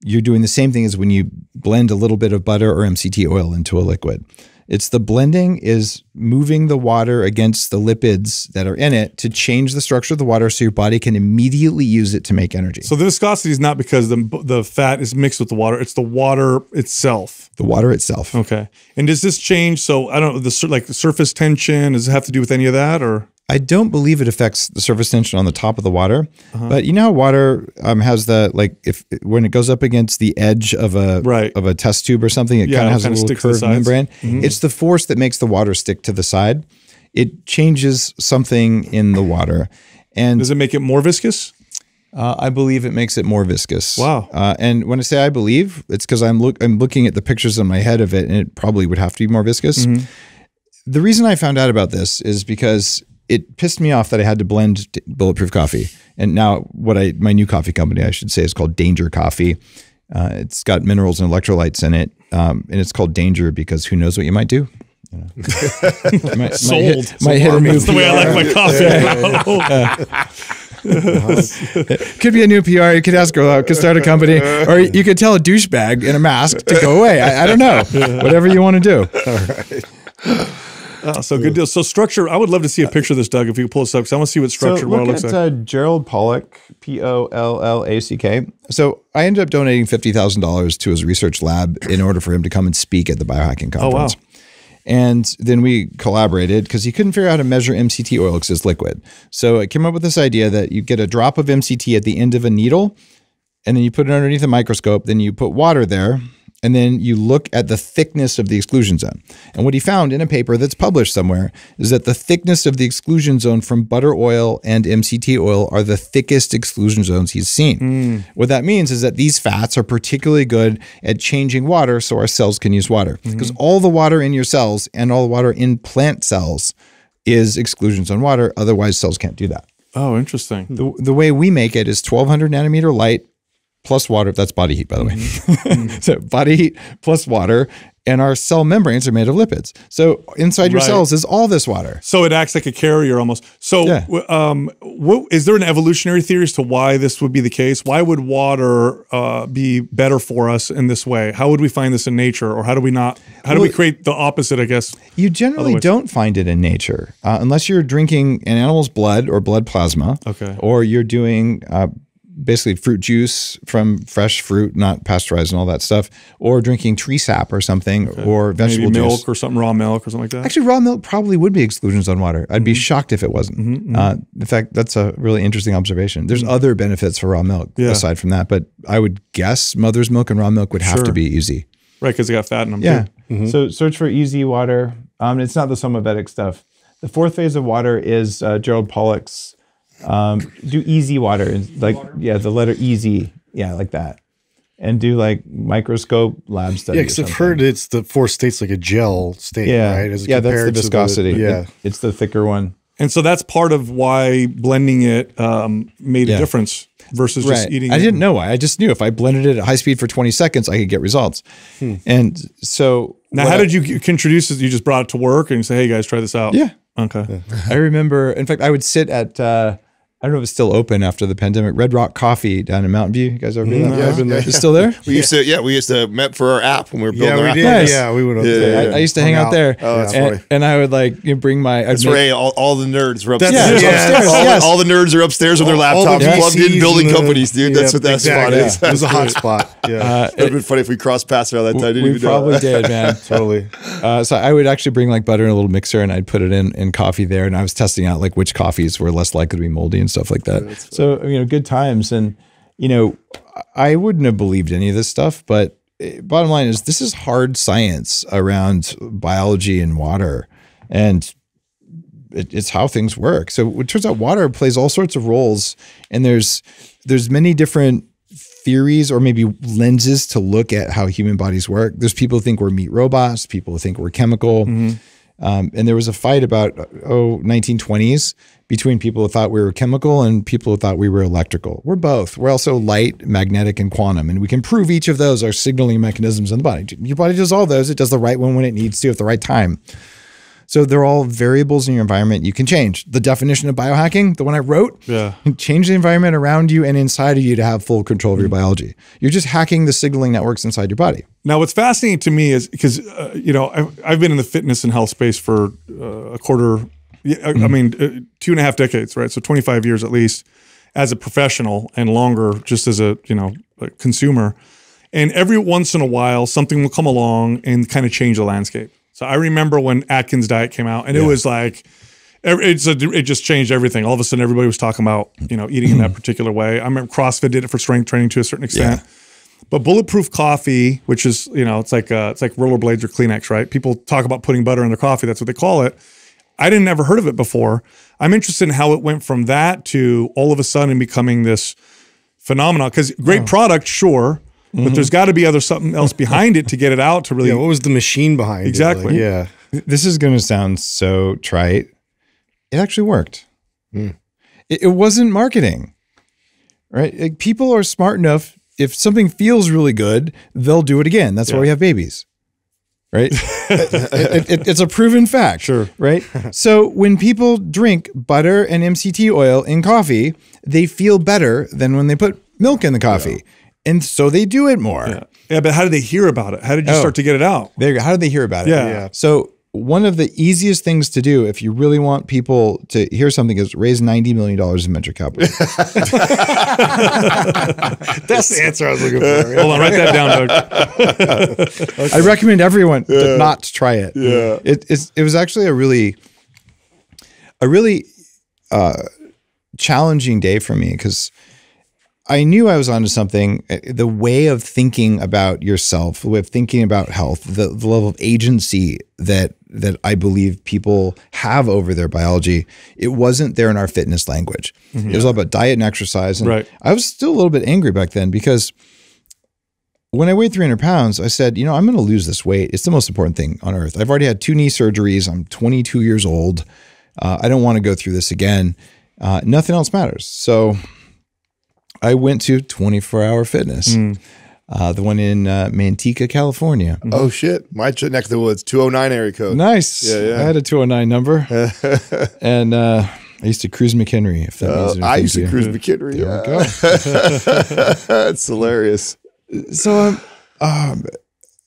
you're doing the same thing as when you blend a little bit of butter or M C T oil into a liquid. It's the blending is moving the water against the lipids that are in it to change the structure of the water so your body can immediately use it to make energy. So the viscosity is not because the, the fat is mixed with the water. It's the water itself. The water itself. Okay. And does this change? So I don't know, the, like the surface tension, does it have to do with any of that or? I don't believe it affects the surface tension on the top of the water, uh-huh. but you know how water um, has the, like if when it goes up against the edge of a right. of a test tube or something, it yeah, kind of has a little curved membrane. Mm-hmm. It's the force that makes the water stick to the side. It changes something in the water. And does it make it more viscous? Uh, I believe it makes it more viscous. Wow. Uh, and when I say I believe, it's because I'm, look, I'm looking at the pictures in my head of it, and it probably would have to be more viscous. Mm-hmm. The reason I found out about this is because it pissed me off that I had to blend Bulletproof Coffee. And now what I, my new coffee company, I should say, is called Danger Coffee. Uh, it's got minerals and electrolytes in it. Um, and it's called Danger because who knows what you might do. You know. might, Sold. Might hit, might hit a new That's P R. The way I like my coffee. Yeah, yeah, yeah. uh, could be a new P R. You could ask her out, could start a company. Or you could tell a douchebag in a mask to go away. I, I don't know. Whatever you want to do. All right. Oh, so good deal. So structure, I would love to see a picture of this, Doug, if you could pull this up, because I want to see what structure so look looks at, like. Uh, Gerald Pollack, P O L L A C K. So I ended up donating fifty thousand dollars to his research lab in order for him to come and speak at the biohacking conference. Oh, wow. And then we collaborated because he couldn't figure out how to measure M C T oil because it's liquid. So I came up with this idea that you get a drop of M C T at the end of a needle, and then you put it underneath a microscope, then you put water there, and then you look at the thickness of the exclusion zone. And what he found in a paper that's published somewhere is that the thickness of the exclusion zone from butter oil and M C T oil are the thickest exclusion zones he's seen. Mm. What that means is that these fats are particularly good at changing water so our cells can use water. Mm-hmm. Because all the water in your cells and all the water in plant cells is exclusion zone water. Otherwise, cells can't do that. Oh, interesting. The, the way we make it is twelve hundred nanometer light, plus water. That's body heat, by the way. Mm-hmm. So body heat plus water, and our cell membranes are made of lipids. So inside your right. cells is all this water. So it acts like a carrier almost. So yeah. um, what, is there an evolutionary theory as to why this would be the case? Why would water uh, be better for us in this way? How would we find this in nature? Or how do we not, how well, do we create the opposite, I guess? You generally don't find it in nature uh, unless you're drinking an animal's blood or blood plasma, okay. or you're doing uh, basically fruit juice from fresh fruit, not pasteurized and all that stuff, or drinking tree sap or something, okay. or vegetable Maybe milk juice. Or something, raw milk or something like that. Actually, raw milk probably would be exclusions on water. I'd mm-hmm. be shocked if it wasn't. Mm-hmm. uh, in fact, that's a really interesting observation. There's mm-hmm. other benefits for raw milk yeah. aside from that, but I would guess mother's milk and raw milk would have sure. to be easy. Right, because they got fat in them yeah. too. Mm-hmm. So search for easy water. Um, it's not the Somavedic stuff. The fourth phase of water is uh, Gerald Pollack's Um, do easy water, and like water? yeah, the letter easy, yeah, like that, and do like microscope lab studies. Yeah, because I've heard it's the four states like a gel state, yeah, right? As yeah, that's the viscosity. The, yeah, it, it's the thicker one, and so that's part of why blending it um, made yeah. a difference. versus right. just eating. I it. didn't know why. I just knew if I blended it at high speed for twenty seconds, I could get results. Hmm. And so now, how I, did you introduce this? You just brought it to work and you say, "Hey guys, try this out." Yeah. Okay. Yeah. I remember. In fact, I would sit at. Uh, I don't know if it's still open after the pandemic. Red Rock Coffee down in Mountain View. You guys ever been mm, there? Yeah, I've been there. It's still there? we used yeah. to, yeah, we used to met for our app when we were building yeah, our we app. Nice. Yeah, we went up yeah, there. Yeah. I, I used to hang out, out there. Oh, that's and, and I would like you know, bring my- That's make, right, all, all the nerds were upstairs. That's, yeah. Yeah. Upstairs. All, yes. all the nerds are upstairs with their laptops, the plugged in building the, companies, dude. Yeah, that's what that exactly, spot is. Yeah. It was a hot spot. Yeah. Uh, it would have been funny if we crossed paths around that time. We probably did, man. Totally. So I would actually bring like butter in a little mixer and I'd put it in coffee there. And I was testing out like which coffees were less likely to be moldy and stuff like that. Yeah, so, you know, good times. And, you know, I wouldn't have believed any of this stuff, but bottom line is this is hard science around biology and water, and it, it's how things work. So it turns out water plays all sorts of roles, and there's, there's many different theories or maybe lenses to look at how human bodies work. There's people who think we're meat robots, people who think we're chemical. Mm-hmm. Um, and there was a fight about, oh, nineteen twenties between people who thought we were chemical and people who thought we were electrical. We're both. We're also light, magnetic, and quantum. And we can prove each of those are signaling mechanisms in the body. Your body does all those. It does the right one when it needs to at the right time. So they're all variables in your environment you can change. The definition of biohacking, the one I wrote, yeah. change the environment around you and inside of you to have full control of your biology. You're just hacking the signaling networks inside your body. Now, what's fascinating to me is because, uh, you know, I've, I've been in the fitness and health space for uh, a quarter, I, I mean, two and a half decades, right? So twenty-five years at least as a professional and longer just as a, you know, a consumer. And every once in a while, something will come along and kind of change the landscape. So I remember when Atkins diet came out, and yeah. it was like, it's a, it just changed everything. All of a sudden, everybody was talking about, you know, eating in that particular way. I remember CrossFit did it for strength training to a certain extent. Yeah. But Bulletproof Coffee, which is, you know, it's like uh, it's like rollerblades or Kleenex, right? People talk about putting butter in their coffee. That's what they call it. I didn't ever heard of it before. I'm interested in how it went from that to all of a sudden becoming this phenomenon. Because great oh. product, sure. But mm-hmm. there's got to be other something else behind it to get it out to really. Yeah, what was the machine behind exactly. it? Exactly. Like, yeah. This is going to sound so trite. It actually worked. Mm. It, it wasn't marketing, right? Like, people are smart enough. If something feels really good, they'll do it again. That's yeah. why we have babies, right? it, it, it's a proven fact, sure. right? So when people drink butter and M C T oil in coffee, they feel better than when they put milk in the coffee. Yeah. And so they do it more. Yeah. yeah, but how did they hear about it? How did you oh, start to get it out? There you go. How did they hear about it? Yeah. yeah. So one of the easiest things to do if you really want people to hear something is raise ninety million dollars in venture capital. That's the answer I was looking for. Hold on, write that down, Doug. Okay. I recommend everyone yeah. to not try it. Yeah. It, it's, it was actually a really, a really uh, challenging day for me because I knew I was onto something. The way of thinking about yourself, the way of thinking about health, the, the level of agency that that I believe people have over their biology, it wasn't there in our fitness language. Mm-hmm. It was all about diet and exercise. And right. I was still a little bit angry back then because when I weighed three hundred pounds, I said, you know, I'm going to lose this weight. It's the most important thing on earth. I've already had two knee surgeries. I'm twenty-two years old. Uh, I don't want to go through this again. Uh, nothing else matters. So I went to twenty-four hour fitness, mm. uh, the one in uh, Manteca, California. Mm-hmm. Oh, shit. My neck of the woods, two oh nine area code. Nice. Yeah, yeah. I had a two oh nine number. and uh, I used to cruise McHenry, if that uh, means anything. I used to, to cruise you. McHenry. There yeah. we go. That's hilarious. So, um, um,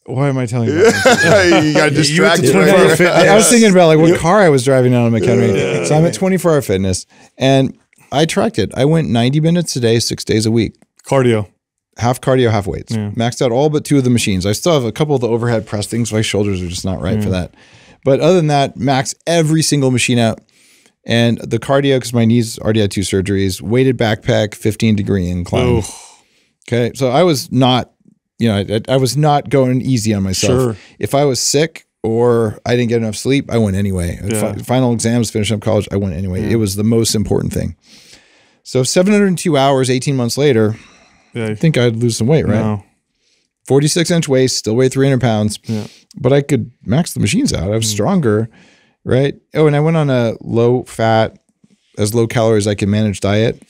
why am I telling you that? You got distracted. You right? I was thinking about like what car I was driving down in McHenry. Yeah. So I'm at twenty-four hour fitness. And I tracked it. I went ninety minutes a day, six days a week. Cardio. Half cardio, half weights. Yeah. Maxed out all but two of the machines. I still have a couple of the overhead press things. My shoulders are just not right mm. for that. But other than that, max every single machine out. And the cardio, because my knees already had two surgeries, weighted backpack, fifteen degree incline. Oof. Okay. So I was not, you know, I, I was not going easy on myself. Sure. If I was sick, or I didn't get enough sleep, I went anyway. Yeah. Final exams, finishing up college, I went anyway. Yeah. It was the most important thing. So seven hundred two hours, eighteen months later, yeah. I think I'd lose some weight, right? No. forty-six inch waist, still weigh three hundred pounds, yeah. but I could max the machines out. I was mm. stronger, right? Oh, and I went on a low fat, as low calorie as I could manage diet.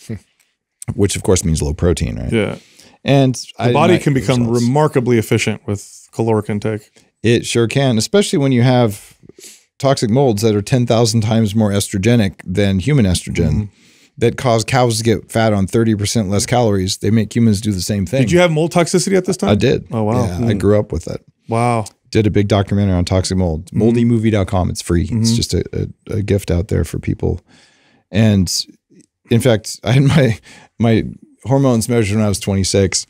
which of course means low protein, right? Yeah. And the I body can become results. remarkably efficient with caloric intake. It sure can, especially when you have toxic molds that are ten thousand times more estrogenic than human estrogen mm -hmm. that cause cows to get fat on thirty percent less calories. They make humans do the same thing. Did you have mold toxicity at this time? I did. Oh, wow. Yeah, mm. I grew up with it. Wow. Did a big documentary on toxic mold, moldy movie dot com. It's free. Mm -hmm. It's just a, a, a gift out there for people. And in fact, I had my, my hormones measured when I was twenty-six.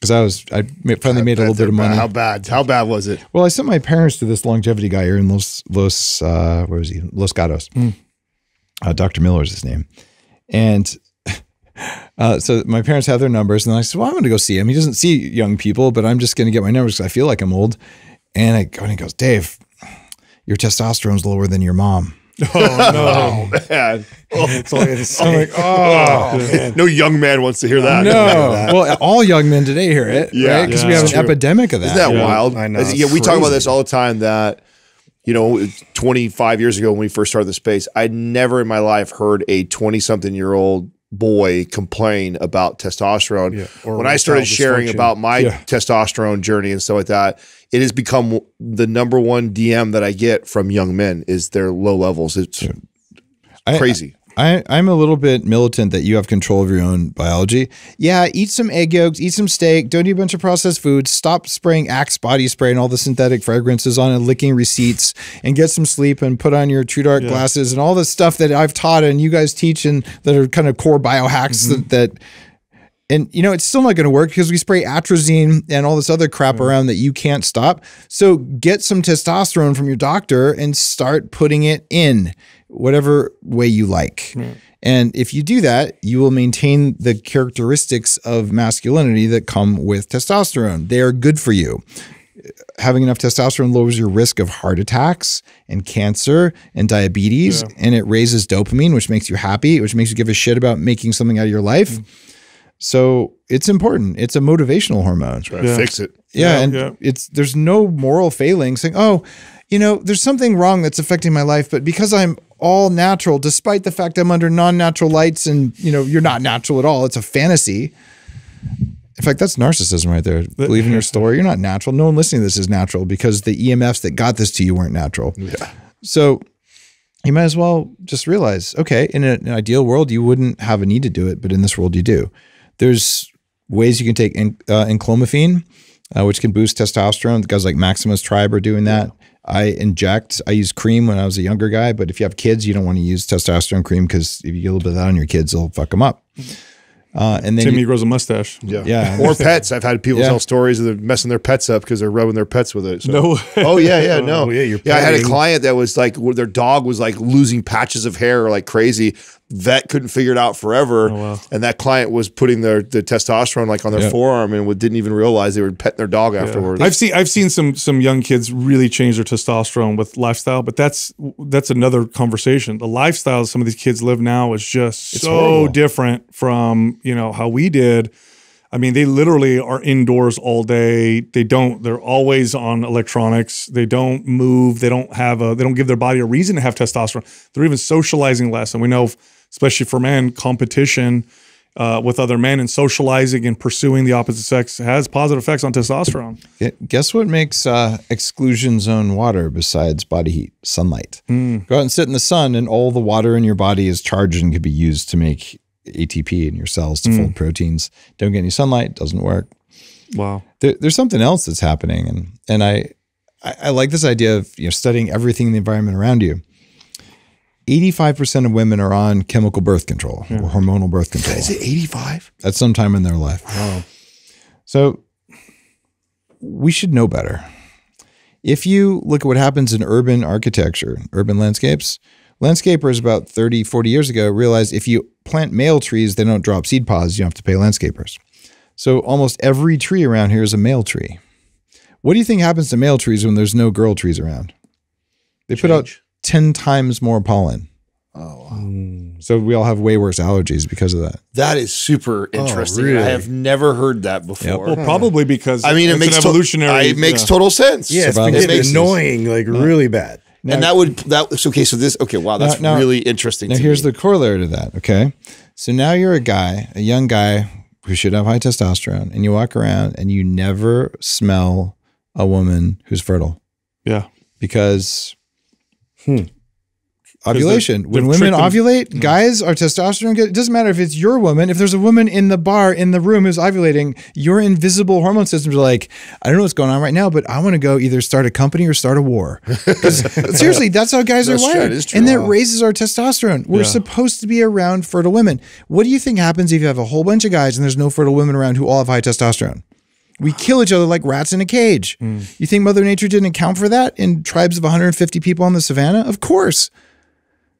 Because I was, I finally made a little bit of money. How bad? How bad was it? Well, I sent my parents to this longevity guy here in Los Los. Uh, where was he? Los Gatos. Mm. Uh, Doctor Miller is his name. And uh, so my parents have their numbers, and I said, "Well, I'm going to go see him. He doesn't see young people, but I'm just going to get my numbers because I feel like I'm old." And I go, and he goes, "Dave, your testosterone's lower than your mom." Oh no! Oh, man. Oh, it's like, it's like, oh, oh man. No young man wants to hear that. No, no that. Well, all young men today hear it, yeah, because right? yeah, we have an true. epidemic of that. Isn't that yeah. wild? I know. As, yeah, we crazy. talk about this all the time. That you know, twenty-five years ago when we first started the space, I'd never in my life heard a twenty-something-year-old boy complain about testosterone. Yeah, or when I started sharing about my yeah. testosterone journey and stuff like that, it has become the number one D M that I get from young men is their low levels. It's yeah. crazy. I, I, I'm a little bit militant that you have control of your own biology. Yeah, eat some egg yolks, eat some steak, don't eat a bunch of processed foods, stop spraying Axe body spray and all the synthetic fragrances on and licking receipts, and get some sleep and put on your True Dark yeah. glasses and all the stuff that I've taught and you guys teach and that are kind of core biohacks mm-hmm. that... that And, you know, it's still not going to work because we spray atrazine and all this other crap yeah. around that you can't stop. So get some testosterone from your doctor and start putting it in whatever way you like. Yeah. And if you do that, you will maintain the characteristics of masculinity that come with testosterone. They are good for you. Having enough testosterone lowers your risk of heart attacks and cancer and diabetes. Yeah. And it raises dopamine, which makes you happy, which makes you give a shit about making something out of your life. Mm. So it's important. It's a motivational hormone. Right. Yeah. Fix it. Yeah, yeah and yeah. it's there's no moral failing saying, oh, you know, there's something wrong that's affecting my life, but because I'm all natural, despite the fact I'm under non-natural lights and, you know, you're not natural at all. It's a fantasy. In fact, that's narcissism right there. But, Believe in your story. You're not natural. No one listening to this is natural because the E M Fs that got this to you weren't natural. Yeah. So you might as well just realize, okay, in an ideal world, you wouldn't have a need to do it, but in this world you do. There's ways you can take in, uh, enclomiphene, uh, which can boost testosterone. The guys like Maximus Tribe are doing that. I inject. I use cream when I was a younger guy, but if you have kids, you don't want to use testosterone cream because if you get a little bit of that on your kids, they'll fuck them up. Uh, and then Timmy you, grows a mustache. Yeah. yeah. Or pets. I've had people yeah. tell stories of they're messing their pets up because they're rubbing their pets with it. So. No way. Oh, yeah, yeah, no. Oh, yeah, you're yeah I had a client that was like, their dog was like losing patches of hair like crazy. Vet couldn't figure it out forever. Oh, wow. And that client was putting their the testosterone like on their yeah. forearm and didn't even realize they were petting their dog yeah. afterwards. I've seen I've seen some some young kids really change their testosterone with lifestyle, but that's that's another conversation. The lifestyle some of these kids live now is just it's so horrible. different from you know how we did. I mean, they literally are indoors all day. They don't. They're always on electronics. They don't move. They don't have a. They don't give their body a reason to have testosterone. They're even socializing less, and we know. If, especially for men, competition uh, with other men and socializing and pursuing the opposite sex has positive effects on testosterone. Guess what makes uh, exclusion zone water besides body heat? Sunlight. Mm. Go out and sit in the sun and all the water in your body is charged and can be used to make A T P in your cells to mm. fold proteins. Don't get any sunlight, doesn't work. Wow. There, there's something else that's happening. And, and I, I, I like this idea of you know, studying everything in the environment around you. eighty-five percent of women are on chemical birth control yeah. or hormonal birth control. Is it eighty-five? At some time in their life. Wow. So we should know better. If you look at what happens in urban architecture, urban landscapes, landscapers about thirty, forty years ago realized if you plant male trees, they don't drop seed pods. You don't have to pay landscapers. So almost every tree around here is a male tree. What do you think happens to male trees when there's no girl trees around? They Change. put out... ten times more pollen. Oh, wow. Mm. So we all have way worse allergies because of that. That is super interesting. Oh, really? I have never heard that before. Yep. Well, hmm. probably because I mean, it makes evolutionary. It makes yeah. total sense. Yeah, it's it makes annoying, like no. really bad. Now, and that would that okay. So this okay. Wow, that's now, now, really interesting. Now to here's me. the corollary to that. Okay, So now you're a guy, a young guy who should have high testosterone, and you walk around and you never smell a woman who's fertile. Yeah. Because hmm. ovulation. They're, when they're women ovulate, them. guys are testosterone. It doesn't matter if it's your woman. If there's a woman in the bar, in the room who's ovulating, your invisible hormone systems are like, I don't know what's going on right now, but I want to go either start a company or start a war. Because seriously, that's how guys that's are wired. True, and that raises our testosterone. We're yeah. supposed to be around fertile women. What do you think happens if you have a whole bunch of guys and there's no fertile women around who all have high testosterone? We kill each other like rats in a cage. Mm. You think Mother Nature didn't account for that in tribes of one hundred fifty people on the savannah? Of course.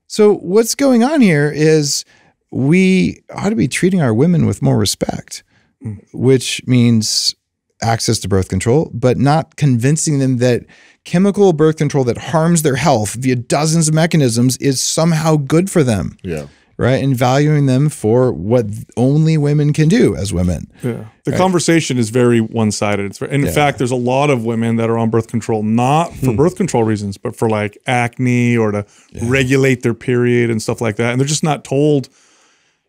So what's going on here is we ought to be treating our women with more respect, mm. which means access to birth control, but not convincing them that chemical birth control that harms their health via dozens of mechanisms is somehow good for them. Yeah. Right. And valuing them for what only women can do as women. Yeah. The right? conversation is very one-sided. It's very, and in yeah. fact, there's a lot of women that are on birth control, not for hmm. birth control reasons, but for like acne or to yeah. regulate their period and stuff like that. And they're just not told,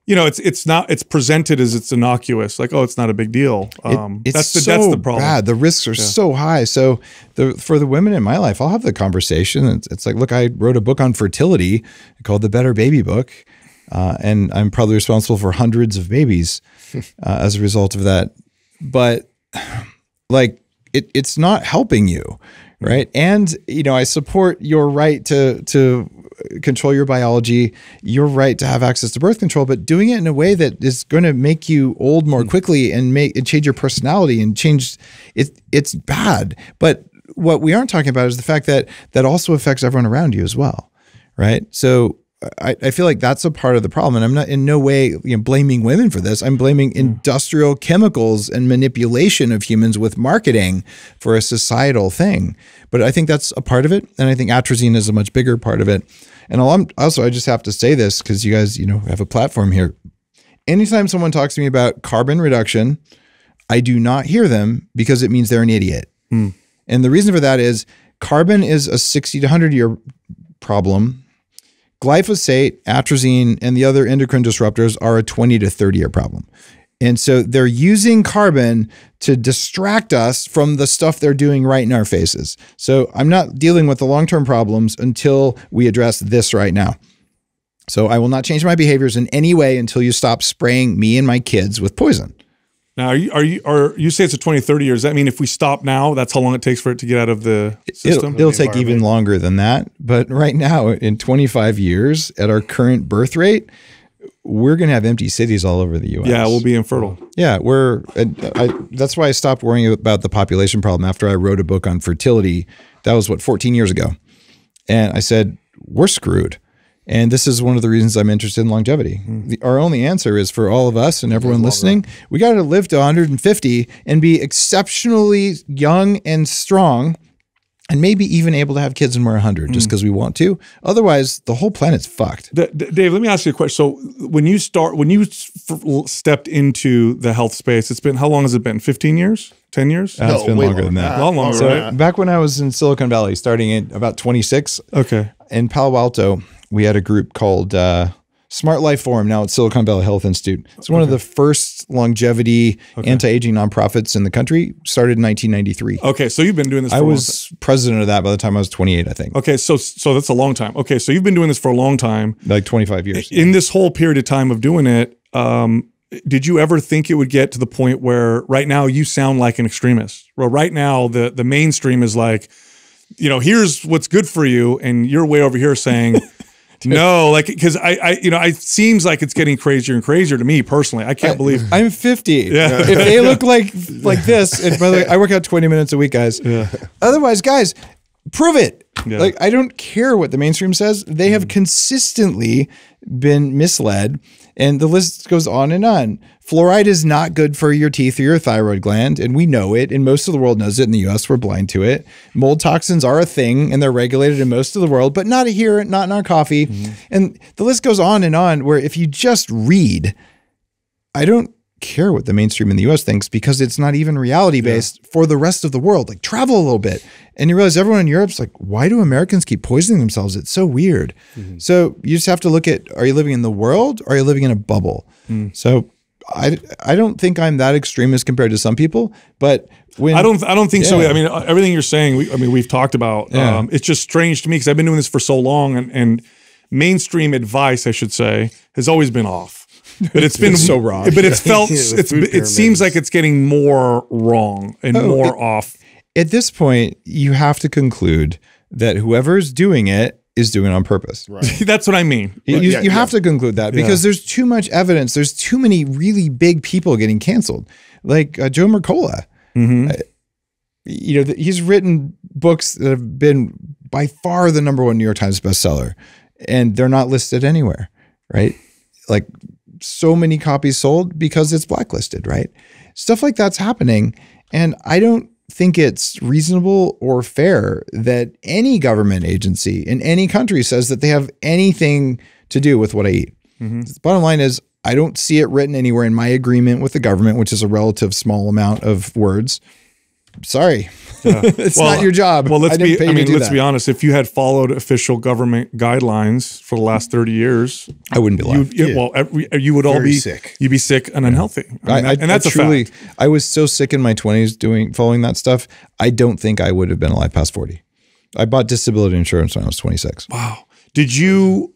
you know, it's, it's not, it's presented as it's innocuous. Like, oh, it's not a big deal. Um, it, it's that's the, so that's the problem. Bad. The risks are yeah. so high. So the, for the women in my life, I'll have the conversation. It's, it's like, look, I wrote a book on fertility called The Better Baby Book. Uh, and I'm probably responsible for hundreds of babies uh, as a result of that. But like, it, it's not helping you, right? And, you know, I support your right to, to control your biology, your right to have access to birth control, but doing it in a way that is going to make you old more quickly and make and change your personality and change it. It's bad. But what we aren't talking about is the fact that that also affects everyone around you as well, right? So I, I feel like that's a part of the problem. And I'm not in no way you know, blaming women for this. I'm blaming yeah. industrial chemicals and manipulation of humans with marketing for a societal thing. But I think that's a part of it. And I think atrazine is a much bigger part of it. And I'll, also, I just have to say this because you guys, you know, have a platform here. Anytime someone talks to me about carbon reduction, I do not hear them because it means they're an idiot. Mm. And the reason for that is carbon is a sixty to one hundred year problem. Glyphosate, atrazine, and the other endocrine disruptors are a twenty to thirty year problem. And so they're using carbon to distract us from the stuff they're doing right in our faces. So I'm not dealing with the long-term problems until we address this right now. So I will not change my behaviors in any way until you stop spraying me and my kids with poison. Now, are you, are you, are you say it's a twenty, thirty years. Does that mean if we stop now, that's how long it takes for it to get out of the system? It'll, it'll take even longer than that. But right now, in twenty-five years, at our current birth rate, we're going to have empty cities all over the U S Yeah, we'll be infertile. Yeah, we're. I, that's why I stopped worrying about the population problem after I wrote a book on fertility. That was, what, fourteen years ago. And I said, we're screwed. And this is one of the reasons I'm interested in longevity. Mm. The, our only answer is for all of us and everyone listening, we got to live to one hundred fifty and be exceptionally young and strong and maybe even able to have kids when we're one hundred mm. just because we want to. Otherwise, the whole planet's fucked. D D Dave, let me ask you a question. So when you start, when you f stepped into the health space, it's been, how long has it been? fifteen years? ten years? Uh, no, it's been longer than that. that. A lot longer. So right? Back when I was in Silicon Valley, starting at about twenty-six okay. in Palo Alto, we had a group called uh, Smart Life Forum, now at Silicon Valley Health Institute. It's one okay. of the first longevity okay. anti-aging nonprofits in the country, started in nineteen ninety-three. Okay, so you've been doing this for I a long was time. President of that by the time I was twenty-eight, I think. Okay, so so that's a long time. Okay, so you've been doing this for a long time. Like twenty-five years. In this whole period of time of doing it, um, did you ever think it would get to the point where right now you sound like an extremist? Well, right now the, the mainstream is like, you know, here's what's good for you, and you're way over here saying... No, like, because I, I, you know, it seems like it's getting crazier and crazier to me personally. I can't I, believe I'm fifty. Yeah. If they look like like this, and by the way, I work out twenty minutes a week, guys. Yeah. Otherwise, guys, prove it. Yeah. Like, I don't care what the mainstream says. They have mm. consistently been misled, and the list goes on and on. Fluoride is not good for your teeth or your thyroid gland, and we know it, and most of the world knows it. In the U S, we're blind to it. Mold toxins are a thing, and they're regulated in most of the world, but not here, not in our coffee. Mm-hmm. And the list goes on and on, where if you just read, I don't care what the mainstream in the U S thinks because it's not even reality-based yeah. for the rest of the world. Like, travel a little bit. And you realize everyone in Europe's like, why do Americans keep poisoning themselves? It's so weird. Mm-hmm. So you just have to look at, are you living in the world or are you living in a bubble? Mm. So I, I don't think I'm that extremist compared to some people, but when- I don't, I don't think yeah. so. I mean, everything you're saying, we, I mean, we've talked about, yeah. um, it's just strange to me because I've been doing this for so long, and, and mainstream advice, I should say, has always been off. But it's been so wrong. But it's felt. It's, it seems like it's getting more wrong and oh, more it, off. At this point, you have to conclude that whoever's doing it is doing it on purpose. Right. That's what I mean. You, yeah, you have yeah. to conclude that because yeah. there's too much evidence. There's too many really big people getting canceled, like uh, Joe Mercola. Mm-hmm. uh, you know, he's written books that have been by far the number one New York Times bestseller, and they're not listed anywhere. Right? Like. So many copies sold because it's blacklisted, right? Stuff like that's happening. And I don't think it's reasonable or fair that any government agency in any country says that they have anything to do with what I eat. Mm-hmm. The bottom line is I don't see it written anywhere in my agreement with the government, which is a relative small amount of words. Sorry, yeah. it's well, not your job. Well, let's I be, I mean, let's that. be honest. If you had followed official government guidelines for the last thirty years, I wouldn't be alive. You, yeah. Well, every, you would Very all be sick. You'd be sick and unhealthy. Yeah. I mean, I, I, and that's I truly, a fact. I was so sick in my twenties doing, following that stuff. I don't think I would have been alive past forty. I bought disability insurance when I was twenty-six. Wow. Did you,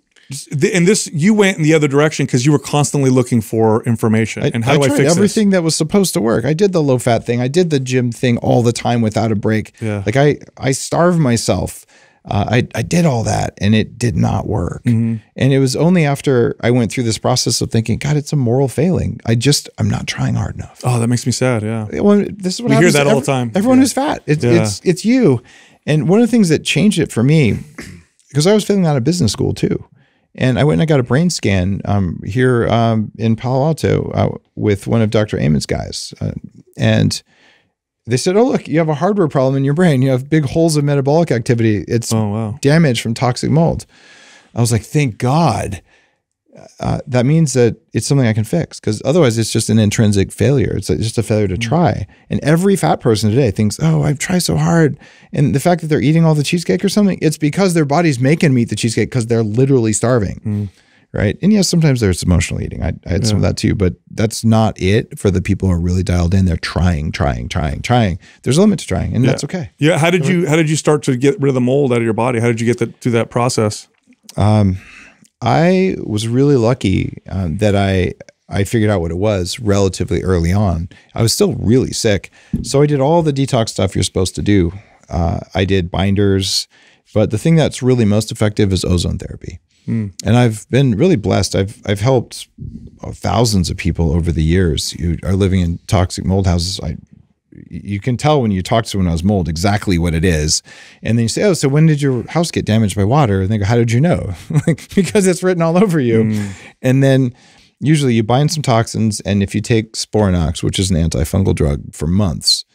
and this, you went in the other direction because you were constantly looking for information. I, and how I do I fix everything this? That was supposed to work. I did the low fat thing. I did the gym thing all the time without a break. Yeah. Like I, I starved myself. Uh, I, I did all that and it did not work. Mm-hmm. And it was only after I went through this process of thinking, God, it's a moral failing. I just, I'm not trying hard enough. Oh, that makes me sad. Yeah. Well, this is what I hear that all the time. Everyone yeah. is fat. It's, yeah. it's, it's you. And one of the things that changed it for me, because I was failing out of business school too. And I went and I got a brain scan um, here um, in Palo Alto uh, with one of Doctor Amen's guys. Uh, and they said, oh, look, you have a hardware problem in your brain. You have big holes of metabolic activity. It's oh, wow. damage from toxic mold. I was like, thank God. Uh, that means that it's something I can fix, because otherwise it's just an intrinsic failure. It's just a failure to try. And every fat person today thinks, oh, I've tried so hard. And the fact that they're eating all the cheesecake or something, it's because their body's making me eat the cheesecake because they're literally starving. Mm. Right. And yes, sometimes there's emotional eating. I, I had yeah. some of that too, but that's not it for the people who are really dialed in. They're trying, trying, trying, trying. There's a limit to trying, and yeah. that's okay. Yeah. How did you, how did you start to get rid of the mold out of your body? How did you get that through that process? Um, I was really lucky um, that I I figured out what it was relatively early on. I was still really sick. So I did all the detox stuff you're supposed to do. Uh, I did binders, but the thing that's really most effective is ozone therapy. Mm. And I've been really blessed. I've, I've helped thousands of people over the years who are living in toxic mold houses. I, you can tell when you talk to someone who has mold exactly what it is. And then you say, oh, so when did your house get damaged by water? And they go, how did you know? Like, because it's written all over you. Mm. And then usually you bind some toxins, and if you take Sporanox, which is an antifungal drug, for months,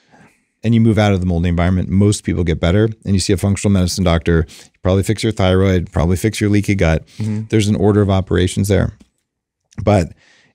and you move out of the moldy environment, most people get better. And you see a functional medicine doctor, you probably fix your thyroid, probably fix your leaky gut. Mm-hmm. There's an order of operations there. But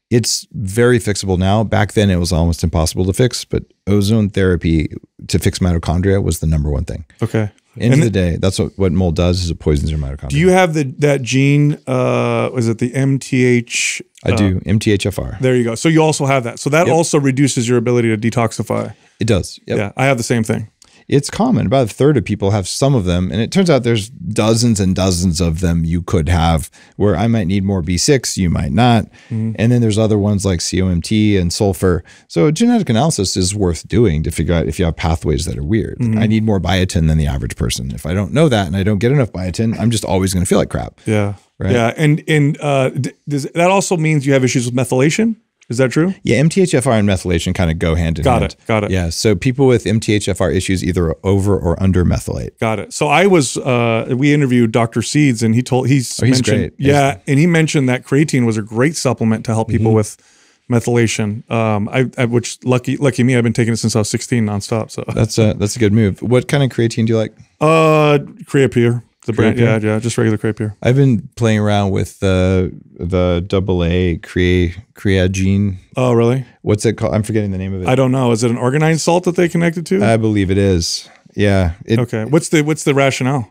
it's very fixable now. Back then, it was almost impossible to fix, but ozone therapy to fix mitochondria was the number one thing. Okay. End and of the day, that's what, what mold does, is it poisons your mitochondria. Do you have the that gene, uh, was it the M T H? I uh, do, M T H F R. There you go. So you also have that. So that yep. also reduces your ability to detoxify. It does. Yep. Yeah, I have the same thing. It's common. About a third of people have some of them. And it turns out there's dozens and dozens of them you could have, where I might need more B six, you might not. Mm-hmm. And then there's other ones like C O M T and sulfur. So genetic analysis is worth doing to figure out if you have pathways that are weird. Mm-hmm. I need more biotin than the average person. If I don't know that and I don't get enough biotin, I'm just always going to feel like crap. Yeah. Right? Yeah. And, and uh, does, that also means you have issues with methylation? Is that true? Yeah, M T H F R and methylation kind of go hand in hand. Got it, got it. Yeah, so people with M T H F R issues either over or under methylate. Got it. So I was, uh, we interviewed Doctor Seeds, and he told, he's, oh, he's mentioned, great. Yeah, and he mentioned that creatine was a great supplement to help people mm-hmm. with methylation. Um, I, I which lucky, lucky me, I've been taking it since I was sixteen nonstop. So that's a that's a good move. What kind of creatine do you like? Uh, Creapure. The brand, yeah, yeah, just regular crepe beer. I've been playing around with the uh, the double A crea creagine. Oh, really? What's it called? I'm forgetting the name of it. I don't know. Is it an organized salt that they connected to? I believe it is. Yeah. It, okay. What's the what's the rationale?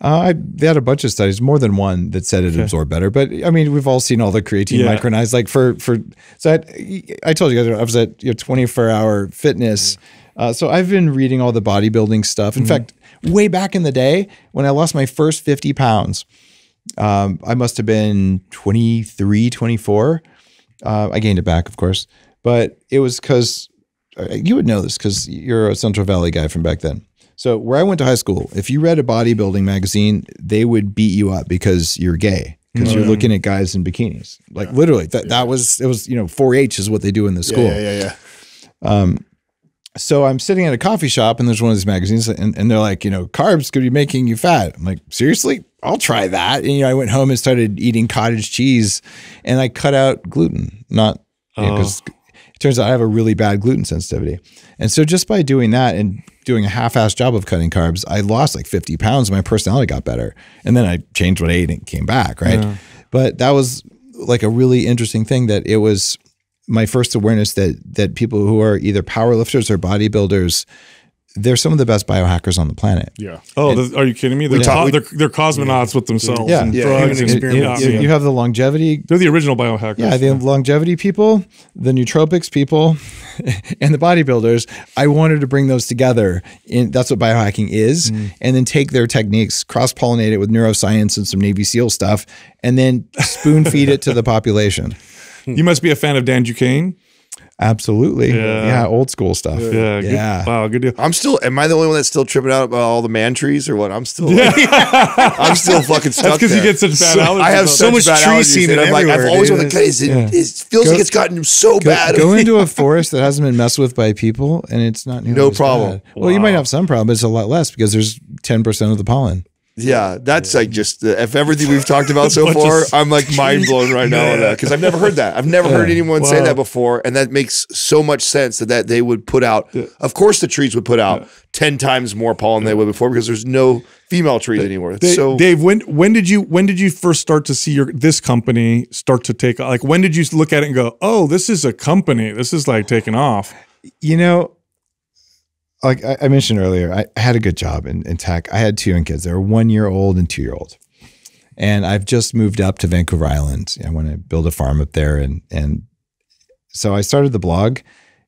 Uh, I, they had a bunch of studies, more than one, that said it okay. absorbed better. But I mean, we've all seen all the creatine yeah. micronized. Like for for so I, I told you guys I was at you know, twenty-four hour fitness. Mm-hmm. uh, so I've been reading all the bodybuilding stuff. In mm-hmm. fact. Way back in the day, when I lost my first fifty pounds, um, I must have been twenty-three, twenty-four. Uh, I gained it back, of course. But it was because, you would know this because you're a Central Valley guy from back then. So where I went to high school, if you read a bodybuilding magazine, they would beat you up because you're gay. Because mm-hmm. you're looking at guys in bikinis. Like yeah. literally, that, yeah. that was, it was, you know, four H is what they do in the school. Yeah, yeah, yeah. yeah. Um, So I'm sitting at a coffee shop and there's one of these magazines and, and they're like, you know, carbs could be making you fat. I'm like, seriously? I'll try that. And, you know, I went home and started eating cottage cheese and I cut out gluten, not because oh. it turns out I have a really bad gluten sensitivity. And so just by doing that and doing a half-assed job of cutting carbs, I lost like fifty pounds. My personality got better. And then I changed what I ate and it came back. Right. Yeah. But that was like a really interesting thing that it was my first awareness that that people who are either powerlifters or bodybuilders, they're some of the best biohackers on the planet. Yeah. Oh, the, are you kidding me? They're, yeah. they're, they're cosmonauts yeah. with themselves. Yeah. And yeah. drugs and, and experiments. You, you, you have the longevity. They're the original biohackers. Yeah. The yeah. longevity people, the nootropics people, and the bodybuilders. I wanted to bring those together. In, that's what biohacking is. Mm. And then take their techniques, cross-pollinate it with neuroscience and some Navy SEAL stuff, and then spoon feed it to the population. You must be a fan of Dan Duquesne. Absolutely. Yeah. yeah old school stuff. Yeah. yeah. Good, wow. Good deal. I'm still, am I the only one that's still tripping out about all the man trees or what? I'm still, like, I'm still fucking stuck. That's because you get such bad allergies. I have so much tree semen. I'm like, I've always wanted to cut it. Yeah. It feels go, like it's gotten so go, bad. Go into a forest that hasn't been messed with by people and it's not nearly No problem. Bad. Well, wow. you might have some problem, but it's a lot less because there's ten percent of the pollen. Yeah, that's yeah. like just uh, if everything we've talked about so far, I'm like mind blown right now on that because I've never heard that. I've never yeah. heard anyone wow. say that before, and that makes so much sense that that they would put out. Yeah. Of course, the trees would put out yeah. ten times more pollen yeah. than they would before because there's no female trees they, anymore. They, so, Dave, when when did you when did you first start to see your this company start to take off? Like, when did you look at it and go, "Oh, this is a company. This is like taking off." You know. Like I mentioned earlier, I had a good job in, in tech. I had two young kids. They were one year old and two year old. And I've just moved up to Vancouver Island. I want to build a farm up there. And, and so I started the blog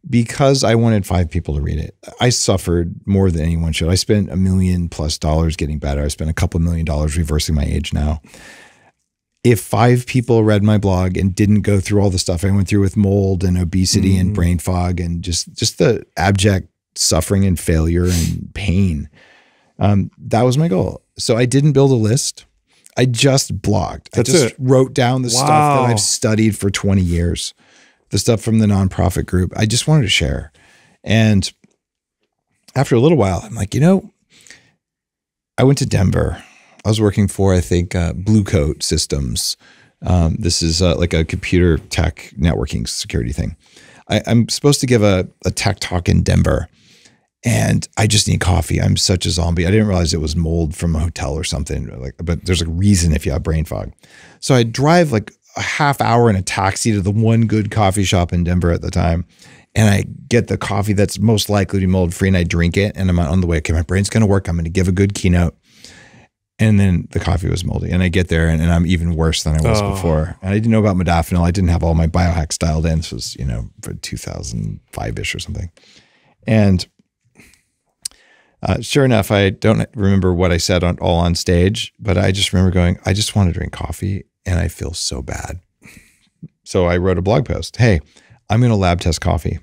because I wanted five people to read it. I suffered more than anyone should. I spent a million plus dollars getting better. I spent a couple million dollars reversing my age now. If five people read my blog and didn't go through all the stuff I went through with mold and obesity mm-hmm. and brain fog and just, just the abject suffering and failure and pain. Um, that was my goal. So I didn't build a list. I just blogged. That's I just it. wrote down the wow. stuff that I've studied for twenty years, the stuff from the nonprofit group. I just wanted to share. And after a little while, I'm like, you know, I went to Denver. I was working for, I think, uh, Blue Coat Systems. Um, this is uh, like a computer tech networking security thing. I, I'm supposed to give a, a tech talk in Denver. And I just need coffee. I'm such a zombie. I didn't realize it was mold from a hotel or something. Like, but there's a reason if you have brain fog. So I drive like a half hour in a taxi to the one good coffee shop in Denver at the time. And I get the coffee that's most likely to be mold free and I drink it. And I'm on the way, okay, my brain's going to work. I'm going to give a good keynote. And then the coffee was moldy. And I get there and, and I'm even worse than I was oh. before. And I didn't know about modafinil. I didn't have all my biohacks dialed in. This was, you know, for two thousand five-ish or something. And Uh, sure enough, I don't remember what I said on, all on stage, but I just remember going, I just want to drink coffee and I feel so bad. So I wrote a blog post. Hey, I'm going to lab test coffee.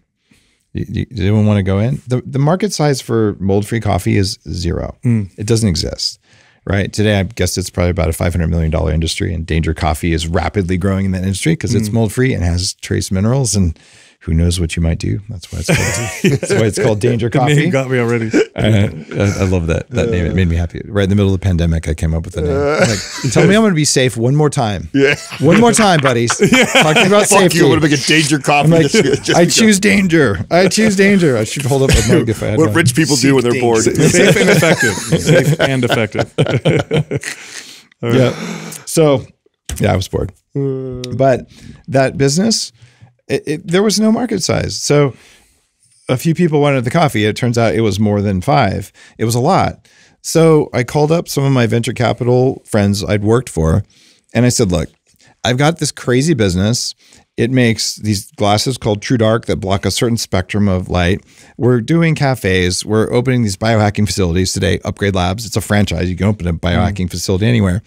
Does anyone want to go in? The, the market size for mold-free coffee is zero. Mm. It doesn't exist, right? Today, I guess it's probably about a five hundred million dollar industry and Danger Coffee is rapidly growing in that industry because mm. it's mold-free and has trace minerals and Who knows what you might do? That's why it's called, that's why it's called Danger Coffee. The name got me already. I, I love that that uh, name. It made me happy. Right in the middle of the pandemic, I came up with the name. Uh, like, tell me I'm going to be safe one more time. Yeah, one more time, buddies. Yeah. Talking about Fuck safety. You would have been a Danger Coffee. Like, just, just I choose go. danger. I choose danger. I should hold up a mug if I had What one. rich people safe do when they're bored. Safe and effective. Safe and effective. Right. Yeah. So, yeah, I was bored, uh, but that business. It, it, there was no market size. So a few people wanted the coffee. It turns out it was more than five. It was a lot. So I called up some of my venture capital friends I'd worked for. And I said, look, I've got this crazy business. It makes these glasses called True Dark that block a certain spectrum of light. We're doing cafes. We're opening these biohacking facilities today. Upgrade Labs. It's a franchise. You can open a biohacking facility anywhere.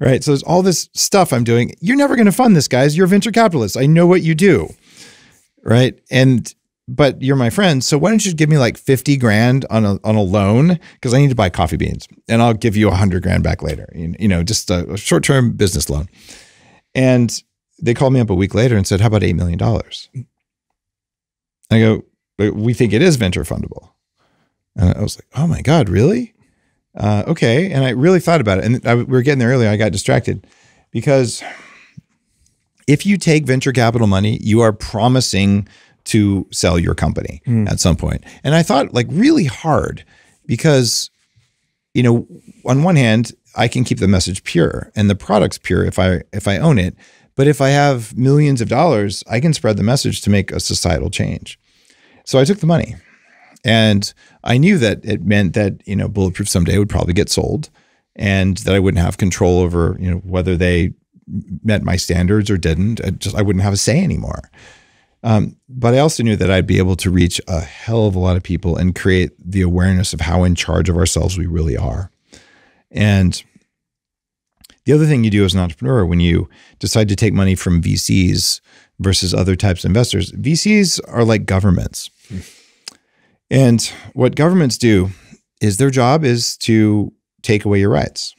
Right. So there's all this stuff I'm doing. You're never going to fund this, guys. You're a venture capitalist. I know what you do. Right. And, but you're my friend. So why don't you give me like fifty grand on a, on a loan? Cause I need to buy coffee beans and I'll give you a hundred grand back later. You, you know, just a, a short-term business loan. And they called me up a week later and said, how about eight million dollars? I go, we think it is venture fundable. And I was like, oh my God, really? Uh, okay. And I really thought about it. And I, we were getting there earlier. I got distracted because if you take venture capital money, you are promising to sell your company mm. at some point. And I thought like really hard because, you know, on one hand, I can keep the message pure and the product's pure if I, if I own it. But if I have millions of dollars, I can spread the message to make a societal change. So I took the money. And I knew that it meant that, you know, Bulletproof someday would probably get sold and that I wouldn't have control over, you know, whether they met my standards or didn't. I just, I wouldn't have a say anymore. Um, but I also knew that I'd be able to reach a hell of a lot of people and create the awareness of how in charge of ourselves we really are. And the other thing you do as an entrepreneur, when you decide to take money from V Cs versus other types of investors, V Cs are like governments. Hmm. And what governments do is their job is to take away your rights.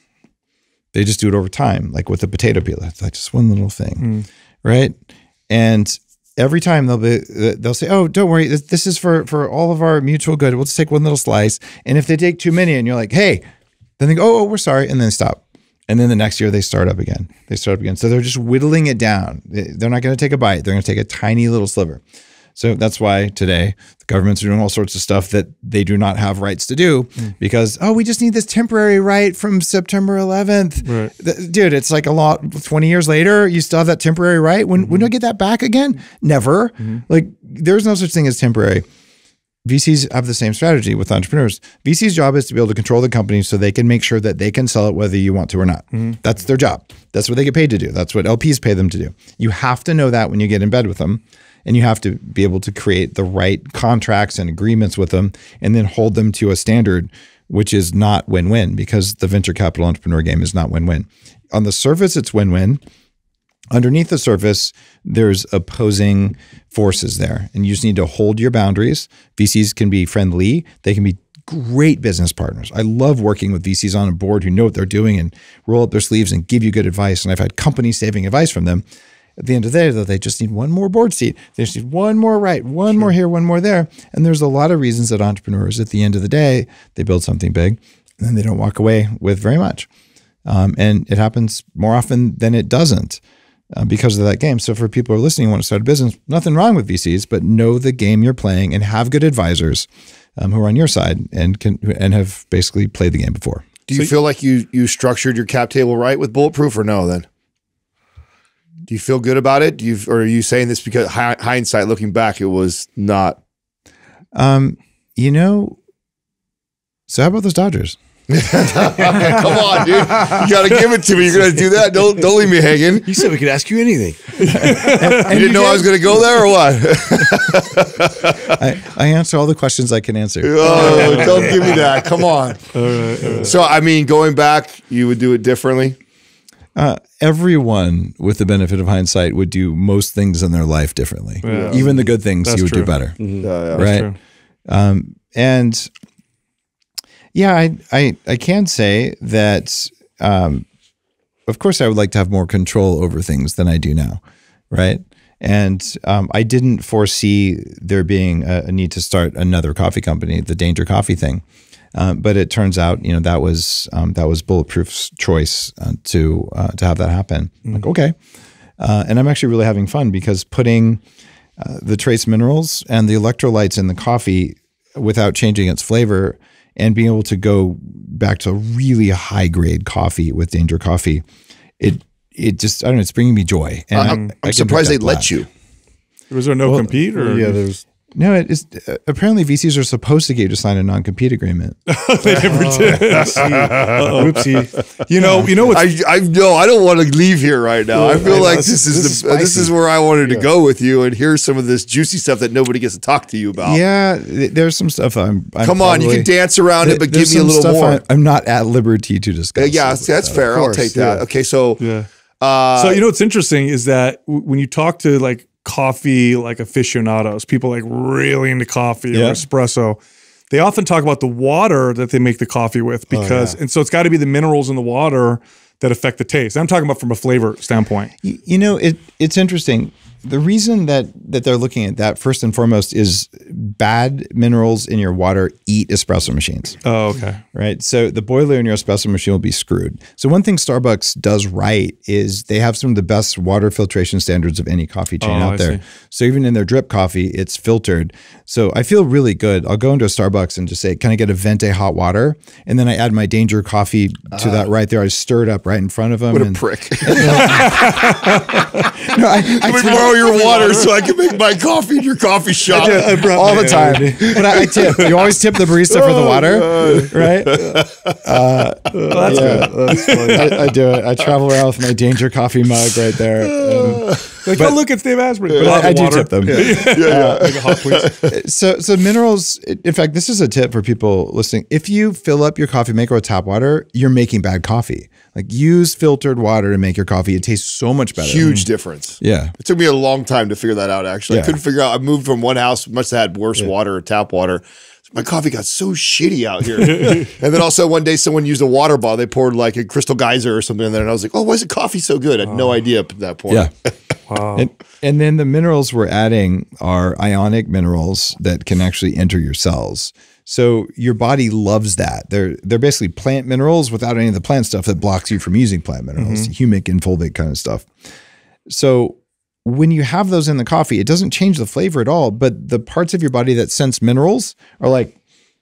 They just do it over time, like with a potato peel. It's like just one little thing, mm. right? And every time they'll be, they'll say, oh, don't worry. This is for, for all of our mutual good. We'll just take one little slice. And if they take too many and you're like, hey, then they go, oh, oh we're sorry. And then stop. And then the next year they start up again. They start up again. So they're just whittling it down. They're not going to take a bite. They're going to take a tiny little sliver. So that's why today the governments are doing all sorts of stuff that they do not have rights to do mm. because, oh, we just need this temporary right from September eleventh. Right. The, dude, it's like a lot, twenty years later, you still have that temporary right? When, mm-hmm. when do I get that back again? Never. Mm-hmm. Like there's no such thing as temporary. V Cs have the same strategy with entrepreneurs. V C's job is to be able to control the company so they can make sure that they can sell it whether you want to or not. Mm-hmm. That's their job. That's what they get paid to do. That's what L Ps pay them to do. You have to know that when you get in bed with them. And you have to be able to create the right contracts and agreements with them and then hold them to a standard, which is not win-win because the venture capital entrepreneur game is not win-win. On the surface, it's win-win. Underneath the surface, there's opposing forces there. And you just need to hold your boundaries. V Cs can be friendly. They can be great business partners. I love working with V Cs on a board who know what they're doing and roll up their sleeves and give you good advice. And I've had company-saving advice from them. At the end of the day, though, they just need one more board seat. They just need one more right, one sure. more here, one more there. And there's a lot of reasons that entrepreneurs, at the end of the day, they build something big and then they don't walk away with very much. Um, and it happens more often than it doesn't uh, because of that game. So for people who are listening who want to start a business, nothing wrong with V Cs, but know the game you're playing and have good advisors um, who are on your side and can and have basically played the game before. Do you so feel like you you structured your cap table right with Bulletproof or no then? Do you feel good about it? Do you, or are you saying this because hindsight, looking back, it was not? Um, you know, so how about those Dodgers? Come on, dude. You got to give it to me. You're going to do that? Don't, don't leave me hanging. You said we could ask you anything. and, and you didn't you know did. I was going to go there or what? I, I answer all the questions I can answer. Oh, don't give me that. Come on. All right, all right. So, I mean, going back, you would do it differently? Uh, everyone with the benefit of hindsight would do most things in their life differently. Yeah. Even the good things that's you would true. do better. Mm-hmm. uh, yeah, right. True. Um, and yeah, I, I, I can say that, um, of course I would like to have more control over things than I do now. Right. And um, I didn't foresee there being a, a need to start another coffee company, the Danger Coffee thing. Um, but it turns out, you know, that was um, that was Bulletproof's choice uh, to uh, to have that happen. Mm-hmm. Like, okay, uh, and I'm actually really having fun because putting uh, the trace minerals and the electrolytes in the coffee without changing its flavor and being able to go back to really high grade coffee with Danger Coffee, it it just I don't know, it's bringing me joy. And uh, I'm, I'm surprised they let you. Was there no well, compete or yeah, there's. No, it is. Uh, apparently, V Cs are supposed to get you to sign a non-compete agreement. They never did. Uh-oh. Oopsie. You know, you know what? I, I no, I don't want to leave here right now. I feel I like this, this is this, the, this is where I wanted yeah. to go with you, and here's some of this juicy stuff that nobody gets to talk to you about. Yeah, there's some stuff. I'm. I'm Come on, probably, you can dance around it, but give me a little more. I'm, I'm not at liberty to discuss. Uh, yeah, that's that, fair. I'll take that. Yeah. Okay, so yeah. Uh, so you know what's interesting is that when you talk to like. coffee like aficionados, people like really into coffee yeah. or espresso, they often talk about the water that they make the coffee with because, oh, yeah. and so it's got to be the minerals in the water that affect the taste. And I'm talking about from a flavor standpoint. You, you know, it it's interesting. The reason that that they're looking at that first and foremost is bad minerals in your water eat espresso machines. Oh, okay. Right? So the boiler in your espresso machine will be screwed. So one thing Starbucks does right is they have some of the best water filtration standards of any coffee chain oh, out I there. See. So even in their drip coffee, it's filtered. So I feel really good. I'll go into a Starbucks and just say, can I get a Venti hot water? And then I add my Danger Coffee uh, to that right there. I stir it up right in front of them. What a and, prick. And then, no, I, I tell your water, water so I can make my coffee in your coffee shop all the time. But I, I tip. You always tip the barista oh, for the water, God. Right? Uh, well, that's yeah, good. That's funny. I, I do it. I travel around with my Danger Coffee mug right there. Um, like, but, oh, look, it's Dave Asprey. Yeah. I, I do tip them. Yeah, yeah. yeah, yeah. Uh, like a hot please. So, so minerals, in fact, this is a tip for people listening. If you fill up your coffee maker with tap water, you're making bad coffee. Like, use filtered water to make your coffee. It tastes so much better. Huge mm-hmm. difference. Yeah. It took me a long time to figure that out, actually. Yeah. I couldn't figure out. I moved from one house, must have had worse yeah. water or tap water. My coffee got so shitty out here. And then also one day someone used a water bottle. They poured like a crystal geyser or something in there. And I was like, oh, why is the coffee so good? I had oh. no idea at that point. Yeah. Wow. And, and then the minerals we're adding are ionic minerals that can actually enter your cells. So your body loves that. They're they're basically plant minerals without any of the plant stuff that blocks you from using plant minerals, mm-hmm. humic and fulvic kind of stuff. So when you have those in the coffee, it doesn't change the flavor at all, but the parts of your body that sense minerals are like,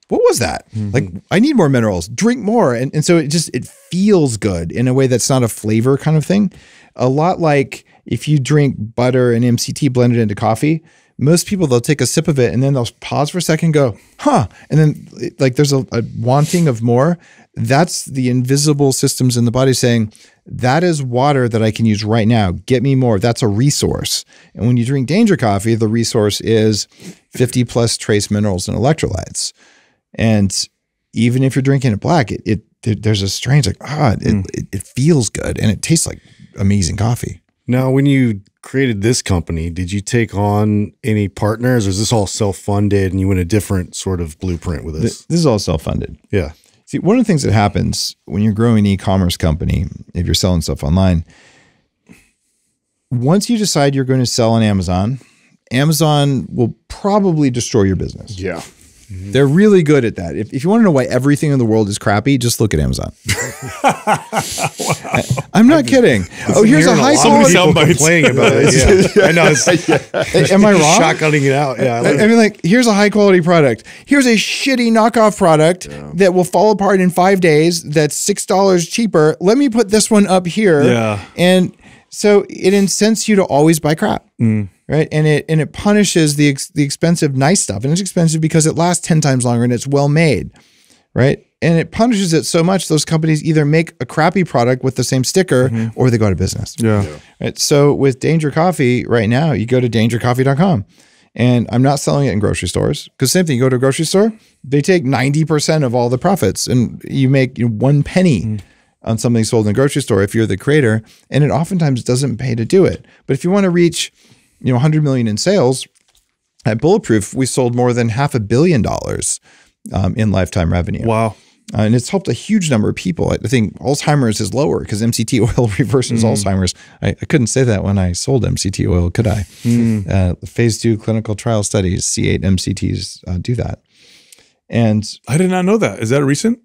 what was that? Mm-hmm. Like, I need more minerals, drink more. And, and so it just, it feels good in a way that's not a flavor kind of thing. A lot like if you drink butter and M C T blended into coffee, most people, they'll take a sip of it and then they'll pause for a second and go, huh. And then like there's a, a wanting of more. That's the invisible systems in the body saying, that is water that I can use right now. Get me more. That's a resource. And when you drink Danger Coffee, the resource is fifty plus trace minerals and electrolytes. And even if you're drinking it black, it, it, it there's a strange like, ah, it, mm. it, it feels good. And it tastes like amazing coffee. Now, when you created this company, did you take on any partners or is this all self-funded and you went a different sort of blueprint with this? This is all self-funded. Yeah. See, one of the things that happens when you're growing an e-commerce company, if you're selling stuff online, once you decide you're going to sell on Amazon, Amazon will probably destroy your business. Yeah. Mm-hmm. They're really good at that. If, if you want to know why everything in the world is crappy, just look at Amazon. Wow. I, I'm not I'm kidding. Oh, here's a high quality. Complaining about it. Yeah. I know. It's, yeah. Am I wrong? Shotgunning it out. Yeah. I, I, I mean, like, here's a high quality product. Here's a shitty knockoff product yeah. that will fall apart in five days. That's six dollars cheaper. Let me put this one up here. Yeah. And so it incents you to always buy crap. Mm. Right. And it and it punishes the ex, the expensive nice stuff. And it's expensive because it lasts ten times longer and it's well made. Right. And it punishes it so much those companies either make a crappy product with the same sticker mm-hmm. or they go out of business. Yeah. yeah. Right. So with Danger Coffee right now, you go to danger coffee dot com. And I'm not selling it in grocery stores because same thing, you go to a grocery store, they take ninety percent of all the profits and you make you know, one penny. Mm. on something sold in a grocery store if you're the creator, and it oftentimes doesn't pay to do it. But if you want to reach, you know, one hundred million in sales, at Bulletproof, we sold more than half a billion dollars um, in lifetime revenue. Wow. and it's helped a huge number of people. I think Alzheimer's is lower because M C T oil reverses mm. Alzheimer's. I, I couldn't say that when I sold M C T oil, could I? Mm. Uh, phase two clinical trial studies, C eight M C Ts uh, do that. And I did not know that. Is that recent?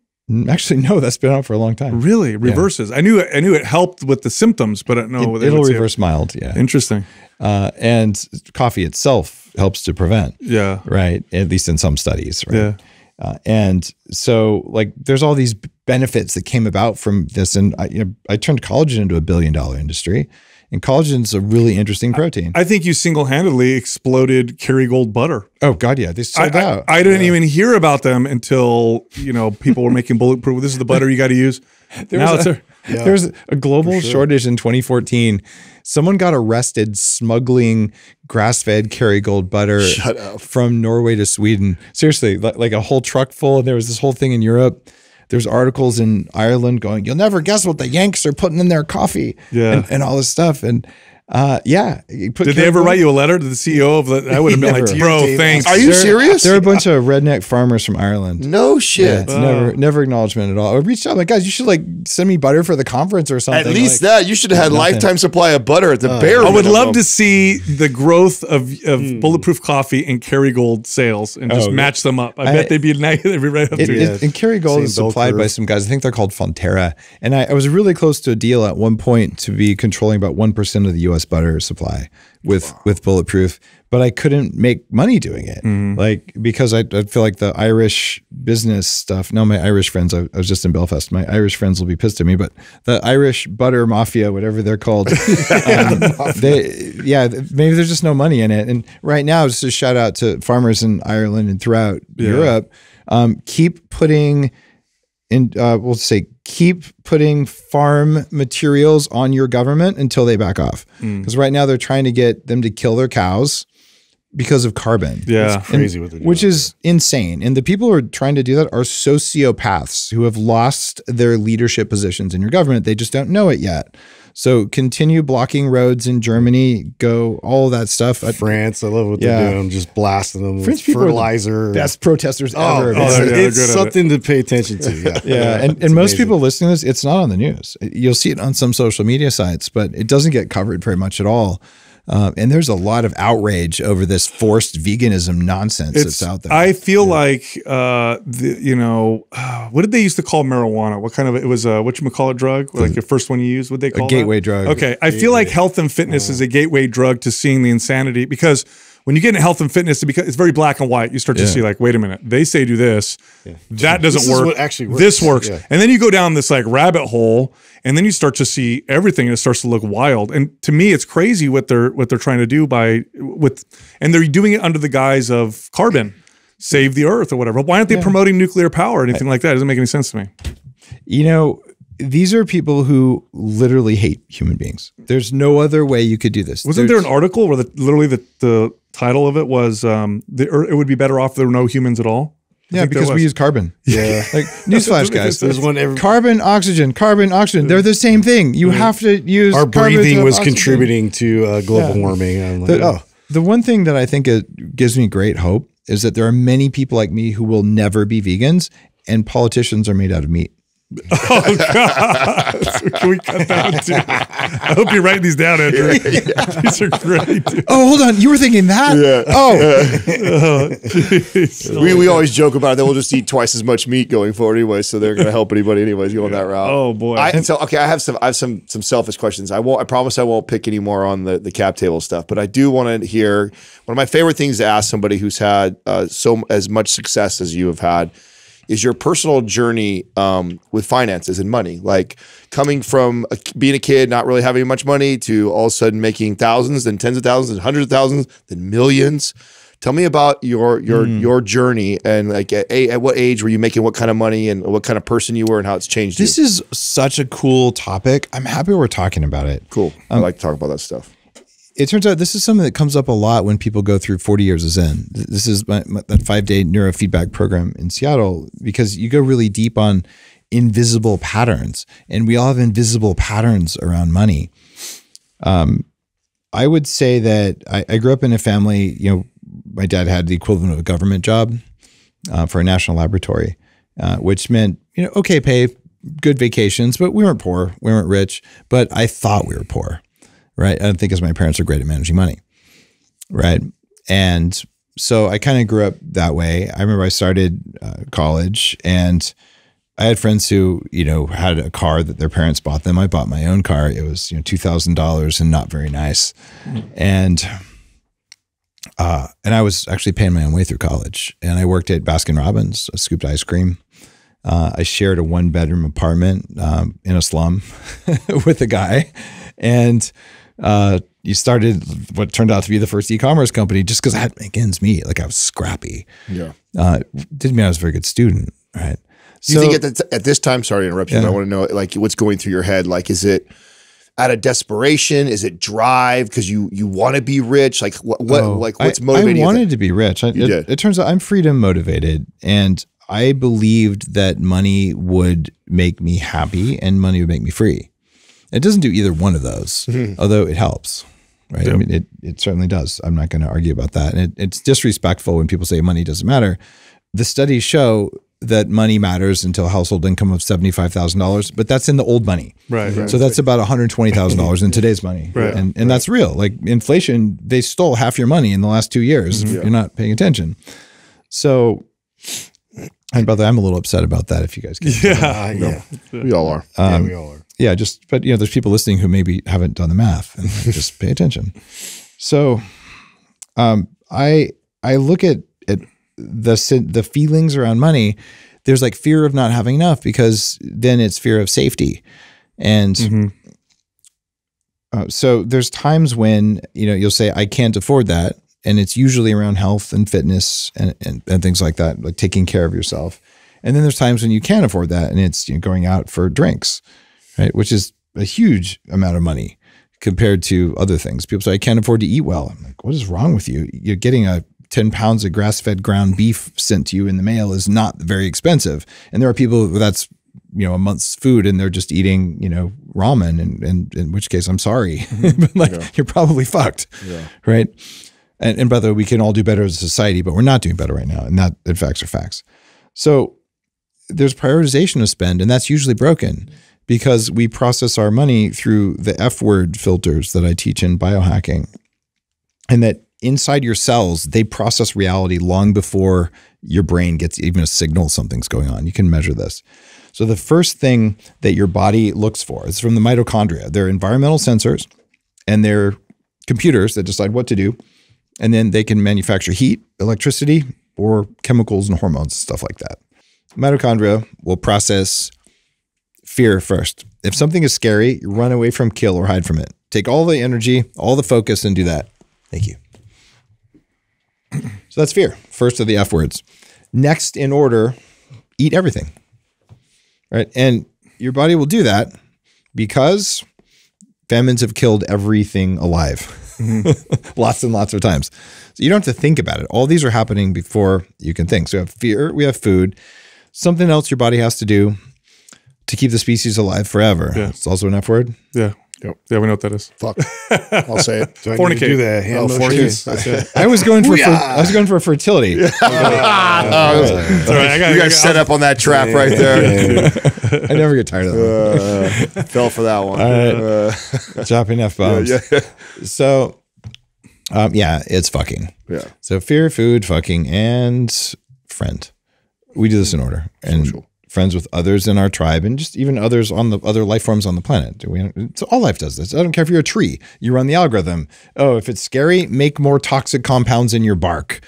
Actually, no, that's been out for a long time. Really? Reverses? Yeah. I knew I knew it helped with the symptoms, but I don't know. It, it'll reverse it. mild, yeah. Interesting. Uh, and coffee itself helps to prevent. Yeah. Right? At least in some studies, right? Yeah. Uh, and so, like, there's all these benefits that came about from this. And I, you know, I turned collagen into a billion dollar industry. And collagen's a really interesting protein. I, I think you single-handedly exploded Kerrygold butter. Oh, God, yeah. They sold I, out. I, I didn't yeah. even hear about them until, you know, people were making bulletproof. This is the butter you got to use. There now was a, a, yeah, there was a global sure. shortage in twenty fourteen. Someone got arrested smuggling grass-fed Kerrygold butter from Norway to Sweden. Seriously, like, like a whole truck full. And there was this whole thing in Europe. There's articles in Ireland going, you'll never guess what the Yanks are putting in their coffee, yeah. and, and all this stuff. And uh, yeah. Did they ever write you a letter to the C E O of the, I would have been like, bro, Dave, thanks. Are you they're, serious? They're a bunch of redneck farmers from Ireland. No shit. Yeah, uh, never never acknowledgement at all. I reached out like, guys, you should like send me butter for the conference or something. At least like, that. You should have had nothing. Lifetime supply of butter at the uh, bare I would minimum. Love to see the growth of, of mm. Bulletproof Coffee and Kerrygold sales and just oh, match yeah. them up. I, I bet they'd be, they'd be right up it, to it. Yes. And Kerrygold is supplied curve. by some guys. I think they're called Fonterra. And I, I was really close to a deal at one point to be controlling about one percent of the U S butter supply with wow. with Bulletproof, but I couldn't make money doing it, mm. like because I, I feel like the Irish business stuff. Now my Irish friends, I, I was just in Belfast. My Irish friends will be pissed at me, but the Irish butter mafia, whatever they're called, yeah, um, the they yeah, maybe there's just no money in it. And right now, just a shout out to farmers in Ireland and throughout yeah. Europe. Um, keep putting in. Uh, we'll say. Keep putting farm materials on your government until they back off. Because mm. right now they're trying to get them to kill their cows because of carbon. Yeah, it's crazy and, what they're doing. Which is insane. And the people who are trying to do that are sociopaths who have lost their leadership positions in your government. They just don't know it yet. So continue blocking roads in Germany, go all that stuff. France, I love what yeah. they're doing, just blasting them French with fertilizer. Best protesters oh, ever. Oh, it's it's, it's something it. to pay attention to. Yeah, yeah. and, and most people listening to this, it's not on the news. You'll see it on some social media sites, but it doesn't get covered very much at all. Um, and there's a lot of outrage over this forced veganism nonsense it's, that's out there. I feel yeah. like, uh, the, you know, what did they used to call marijuana? What kind of, it was a, whatchamacallit drug? Like the first one you used, what they call it? A gateway that? drug. Okay. Gateway. I feel like health and fitness uh, is a gateway drug to seeing the insanity, because when you get into health and fitness, it becomes, it's very black and white. You start to yeah. see like, wait a minute, they say do this. Yeah. That doesn't this work. Is what actually works. This works. Yeah. And then you go down this like rabbit hole, and then you start to see everything and it starts to look wild. And to me, it's crazy what they're, what they're trying to do by with, and they're doing it under the guise of carbon, save the earth or whatever. Why aren't they yeah. promoting nuclear power or anything I, like that? It doesn't make any sense to me. You know, these are people who literally hate human beings. There's no other way you could do this. Wasn't There's, there an article where the, literally the, the title of it was, um, the, or it would be better off if there were no humans at all? I yeah, because we use carbon. Yeah. Like, newsflash, guys. There's one every carbon, oxygen, carbon, oxygen. They're the same thing. You yeah. have to use Our breathing was oxygen. contributing to uh, global yeah. warming. I'm like, the, oh. the one thing that I think it gives me great hope is that there are many people like me who will never be vegans, and politicians are made out of meat. Oh God! Can we cut that too? I hope you're writing these down, Andrew. Yeah. These are great. Dude. Oh, hold on! You were thinking that? Yeah. Oh, oh we we always joke about it, that we'll just eat twice as much meat going forward anyway. So they're going to help anybody anyways going yeah. that route. Oh boy! I, so okay, I have some I have some some selfish questions. I won't. I promise I won't pick any more on the the cap table stuff. But I do want to hear one of my favorite things to ask somebody who's had uh, so as much success as you have had. Is your personal journey um, with finances and money, like coming from a, being a kid, not really having much money, to all of a sudden making thousands, then tens of thousands, then hundreds of thousands, then millions. Tell me about your your mm. your journey, and like at, at what age were you making what kind of money, and what kind of person you were, and how it's changed. This you. is such a cool topic. I'm happy we're talking about it. Cool. Um, I like to talk about that stuff. It turns out this is something that comes up a lot when people go through forty years of Zen. This is my, my, that five-day neurofeedback program in Seattle, because you go really deep on invisible patterns, and we all have invisible patterns around money. Um, I would say that I, I grew up in a family, you know, my dad had the equivalent of a government job uh, for a national laboratory. uh, which meant, you know, okay pay, good vacations, but we weren't poor. We weren't rich, but I thought we were poor, right? I don't think as my parents are great at managing money, right? And so I kind of grew up that way. I remember I started uh, college and I had friends who, you know, had a car that their parents bought them. I bought my own car. It was, you know, two thousand dollars and not very nice. Mm-hmm. And uh, and I was actually paying my own way through college. And I worked at Baskin Robbins. I scooped ice cream. Uh, I shared a one bedroom apartment um, in a slum with a guy. And uh, you started what turned out to be the first e-commerce company just because I had make ends meet. Like I was scrappy. Yeah. Uh, didn't mean I was a very good student, right? Do you so, think at, the at this time, sorry to interrupt you, yeah. but I want to know like what's going through your head. Like, is it out of desperation? Is it drive? Because you you want to be rich? Like what, what oh, like what's I, motivating you? I wanted to be rich. I, you it, did. It turns out I'm freedom motivated. And I believed that money would make me happy and money would make me free. It doesn't do either one of those, mm-hmm. although it helps. Right. Yep. I mean, it, it certainly does. I'm not going to argue about that. And it, it's disrespectful when people say money doesn't matter. The studies show that money matters until household income of seventy-five thousand dollars, but that's in the old money. Right. right so that's right. about one hundred twenty thousand dollars in today's money. Right. And, and right. that's real. Like inflation, they stole half your money in the last two years. Mm-hmm. If yeah. you're not paying attention. So, and by the way, I'm a little upset about that if you guys can. Yeah. yeah. No, we all are. Um, yeah, we all are. Yeah. Just, but you know, there's people listening who maybe haven't done the math and just pay attention. So, um, I, I look at it, the the feelings around money, there's like fear of not having enough because then it's fear of safety. And mm-hmm. uh, so there's times when, you know, you'll say, I can't afford that. And it's usually around health and fitness and, and, and things like that, like taking care of yourself. And then there's times when you can afford that and it's you know, going out for drinks, right? Which is a huge amount of money compared to other things. People say, I can't afford to eat well. I'm like, what is wrong with you? You're getting a ten pounds of grass-fed ground beef sent to you in the mail is not very expensive. And there are people who that's, you know, a month's food and they're just eating, you know, ramen. And, and in which case I'm sorry, mm-hmm. but like yeah. you're probably fucked. Yeah. Right. And, and by the way, we can all do better as a society, but we're not doing better right now. And that in facts are facts. So there's prioritization of spend and that's usually broken because we process our money through the F word filters that I teach in biohacking and that inside your cells, they process reality long before your brain gets even a signal something's going on. You can measure this. So the first thing that your body looks for is from the mitochondria. They're environmental sensors and they're computers that decide what to do. And then they can manufacture heat, electricity, or chemicals and hormones, stuff like that. Mitochondria will process fear first. If something is scary, you run away from, kill, or hide from it. Take all the energy, all the focus, and do that. Thank you. So that's fear. First of the F words. Next in order, eat everything. Right? And your body will do that because famines have killed everything alive. Mm-hmm. Lots and lots of times. So you don't have to think about it. All these are happening before you can think. So we have fear, we have food, something else your body has to do to keep the species alive forever. Yeah. It's also an F word. Yeah. Yep. Yeah, we know what that is. Fuck. I'll say it. So fornicate. Do that. Oh, fornicate. That's it. I was going for, for I was going for fertility. Yeah. Oh, right. Right. I got, you guys set up on that trap yeah, right yeah, there. Yeah, yeah, yeah. I never get tired of that. Uh, fell for that one. Right. Uh, dropping F bombs. Yeah, yeah. So, um, yeah, it's fucking. Yeah. So fear, food, fucking, and friend. We do this in order. And social. Friends with others in our tribe and just even others on the other life forms on the planet. Do we, so all life does this. I don't care if you're a tree, you run the algorithm. Oh, if it's scary, make more toxic compounds in your bark,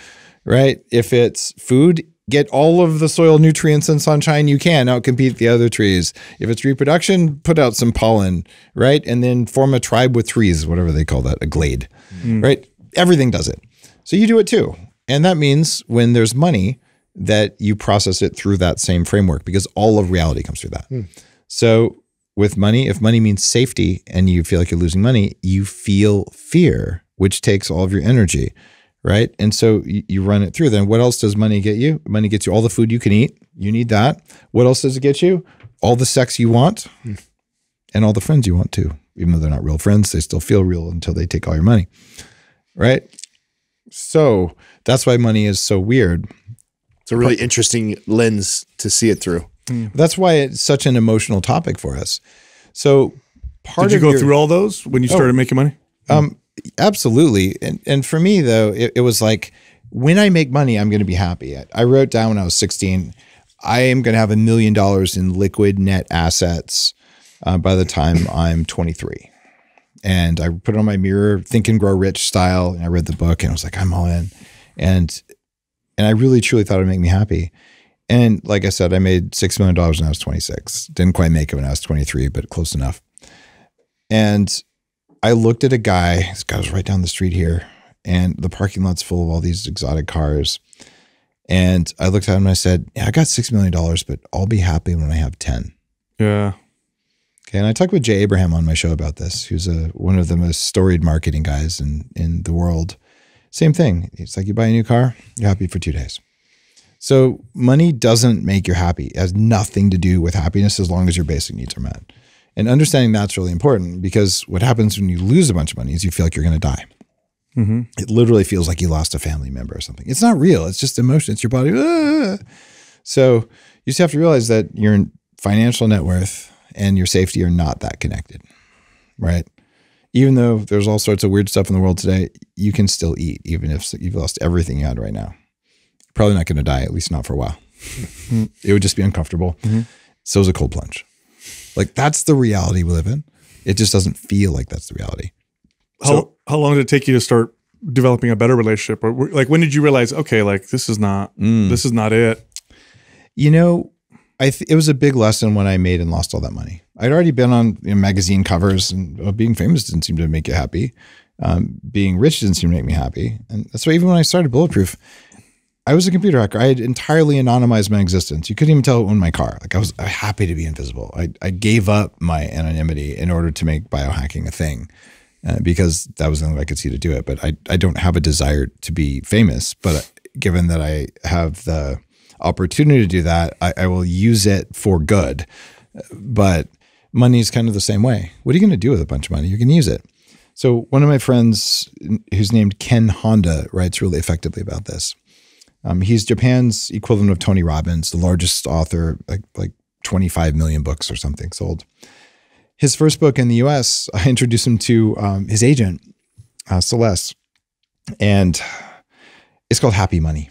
right? If it's food, get all of the soil nutrients and sunshine you can, outcompete the other trees. If it's reproduction, put out some pollen, right? And then form a tribe with trees, whatever they call that, a glade, mm. right? Everything does it. So you do it too. And that means when there's money, that you process it through that same framework because all of reality comes through that. Hmm. So with money, if money means safety and you feel like you're losing money, you feel fear, which takes all of your energy, right? And so you, you run it through. Then what else does money get you? Money gets you all the food you can eat. You need that. What else does it get you? All the sex you want hmm. and all the friends you want too. Even though they're not real friends, they still feel real until they take all your money, right? So that's why money is so weird. It's a really interesting lens to see it through. Mm. That's why it's such an emotional topic for us. So part Did you of go your, through all those when you oh, started making money? Um, mm. Absolutely. And, and for me, though, it, it was like, when I make money, I'm going to be happy. I, I wrote down when I was sixteen, I am going to have a million dollars in liquid net assets uh, by the time I'm twenty-three. And I put it on my mirror, Think and Grow Rich style. And I read the book and I was like, I'm all in. And, and I really, truly thought it would make me happy. And like I said, I made six million dollars when I was twenty-six. Didn't quite make it when I was twenty-three, but close enough. And I looked at a guy, this guy was right down the street here, and the parking lot's full of all these exotic cars. And I looked at him and I said, yeah, I got six million dollars, but I'll be happy when I have ten. Yeah. Okay. And I talked with Jay Abraham on my show about this, who's a, one of the most storied marketing guys in, in the world. Same thing. It's like you buy a new car, you're happy for two days. So money doesn't make you happy. It has nothing to do with happiness as long as your basic needs are met. And understanding that's really important, because what happens when you lose a bunch of money is you feel like you're going to die. Mm-hmm. It literally feels like you lost a family member or something. It's not real. It's just emotion. It's your body. Ah! So you just have to realize that your financial net worth and your safety are not that connected, right? Even though there's all sorts of weird stuff in the world today, you can still eat, even if you've lost everything you had right now. You're probably not going to die, at least not for a while. It would just be uncomfortable. Mm-hmm. So is a cold plunge. Like, that's the reality we live in. It just doesn't feel like that's the reality. How, so, how long did it take you to start developing a better relationship? Or like, when did you realize, okay, like this is not, mm. this is not it? You know, I th it was a big lesson when I made and lost all that money. I'd already been on you know, magazine covers, and uh, being famous didn't seem to make you happy. Um, being rich didn't seem to make me happy. And that's why even when I started Bulletproof, I was a computer hacker. I had entirely anonymized my existence. You couldn't even tell it owned my car. Like I was happy to be invisible. I, I gave up my anonymity in order to make biohacking a thing. Uh, because that was the only way I could see to do it. But I, I don't have a desire to be famous. But given that I have the opportunity to do that, I, I will use it for good. But money is kind of the same way. What are you going to do with a bunch of money? You're going to use it. So one of my friends who's named Ken Honda writes really effectively about this. Um, he's Japan's equivalent of Tony Robbins, the largest author, like, like twenty-five million books or something sold. His first book in the U S, I introduced him to um, his agent, uh, Celeste, and it's called Happy Money.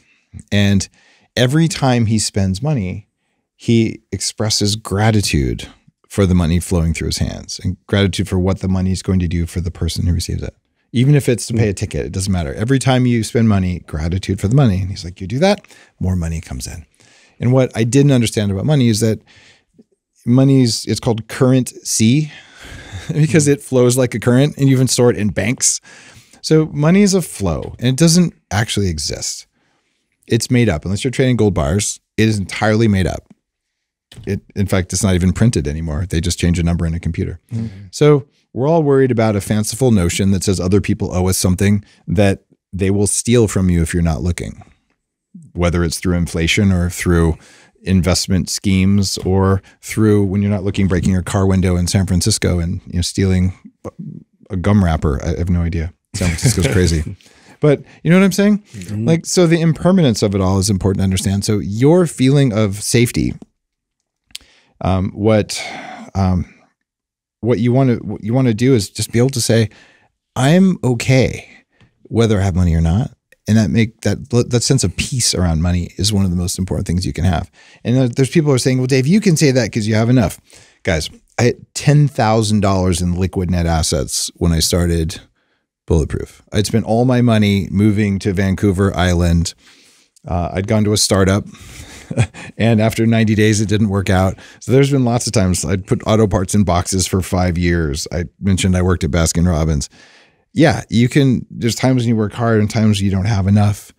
And every time he spends money, he expresses gratitude for the money flowing through his hands and gratitude for what the money is going to do for the person who receives it. Even if it's to pay a ticket, it doesn't matter. Every time you spend money, gratitude for the money. And he's like, you do that, more money comes in. And what I didn't understand about money is that money's, it's called current C because it flows like a current, and you even store it in banks. So money is a flow, and it doesn't actually exist. It's made up. Unless you're trading gold bars, it is entirely made up. It, in fact, it's not even printed anymore. They just change a number in a computer. Mm-hmm. So we're all worried about a fanciful notion that says other people owe us something that they will steal from you if you're not looking, whether it's through inflation or through investment schemes or through, when you're not looking, breaking your car window in San Francisco and you know stealing a gum wrapper. I have no idea. San Francisco's crazy. But you know what I'm saying? Mm-hmm. Like, so the impermanence of it all is important to understand. So your feeling of safety, um, what um, what you want to what you want to do is just be able to say, I'm okay whether I have money or not. And that make that that sense of peace around money is one of the most important things you can have. And there's people who are saying, well, Dave, you can say that because you have enough. Guys, I had ten thousand dollars in liquid net assets when I started Bulletproof. I'd spent all my money moving to Vancouver Island. Uh, I'd gone to a startup and after ninety days, it didn't work out. So there's been lots of times I'd put auto parts in boxes for five years. I mentioned I worked at Baskin Robbins. Yeah, you can, there's times when you work hard and times you don't have enough.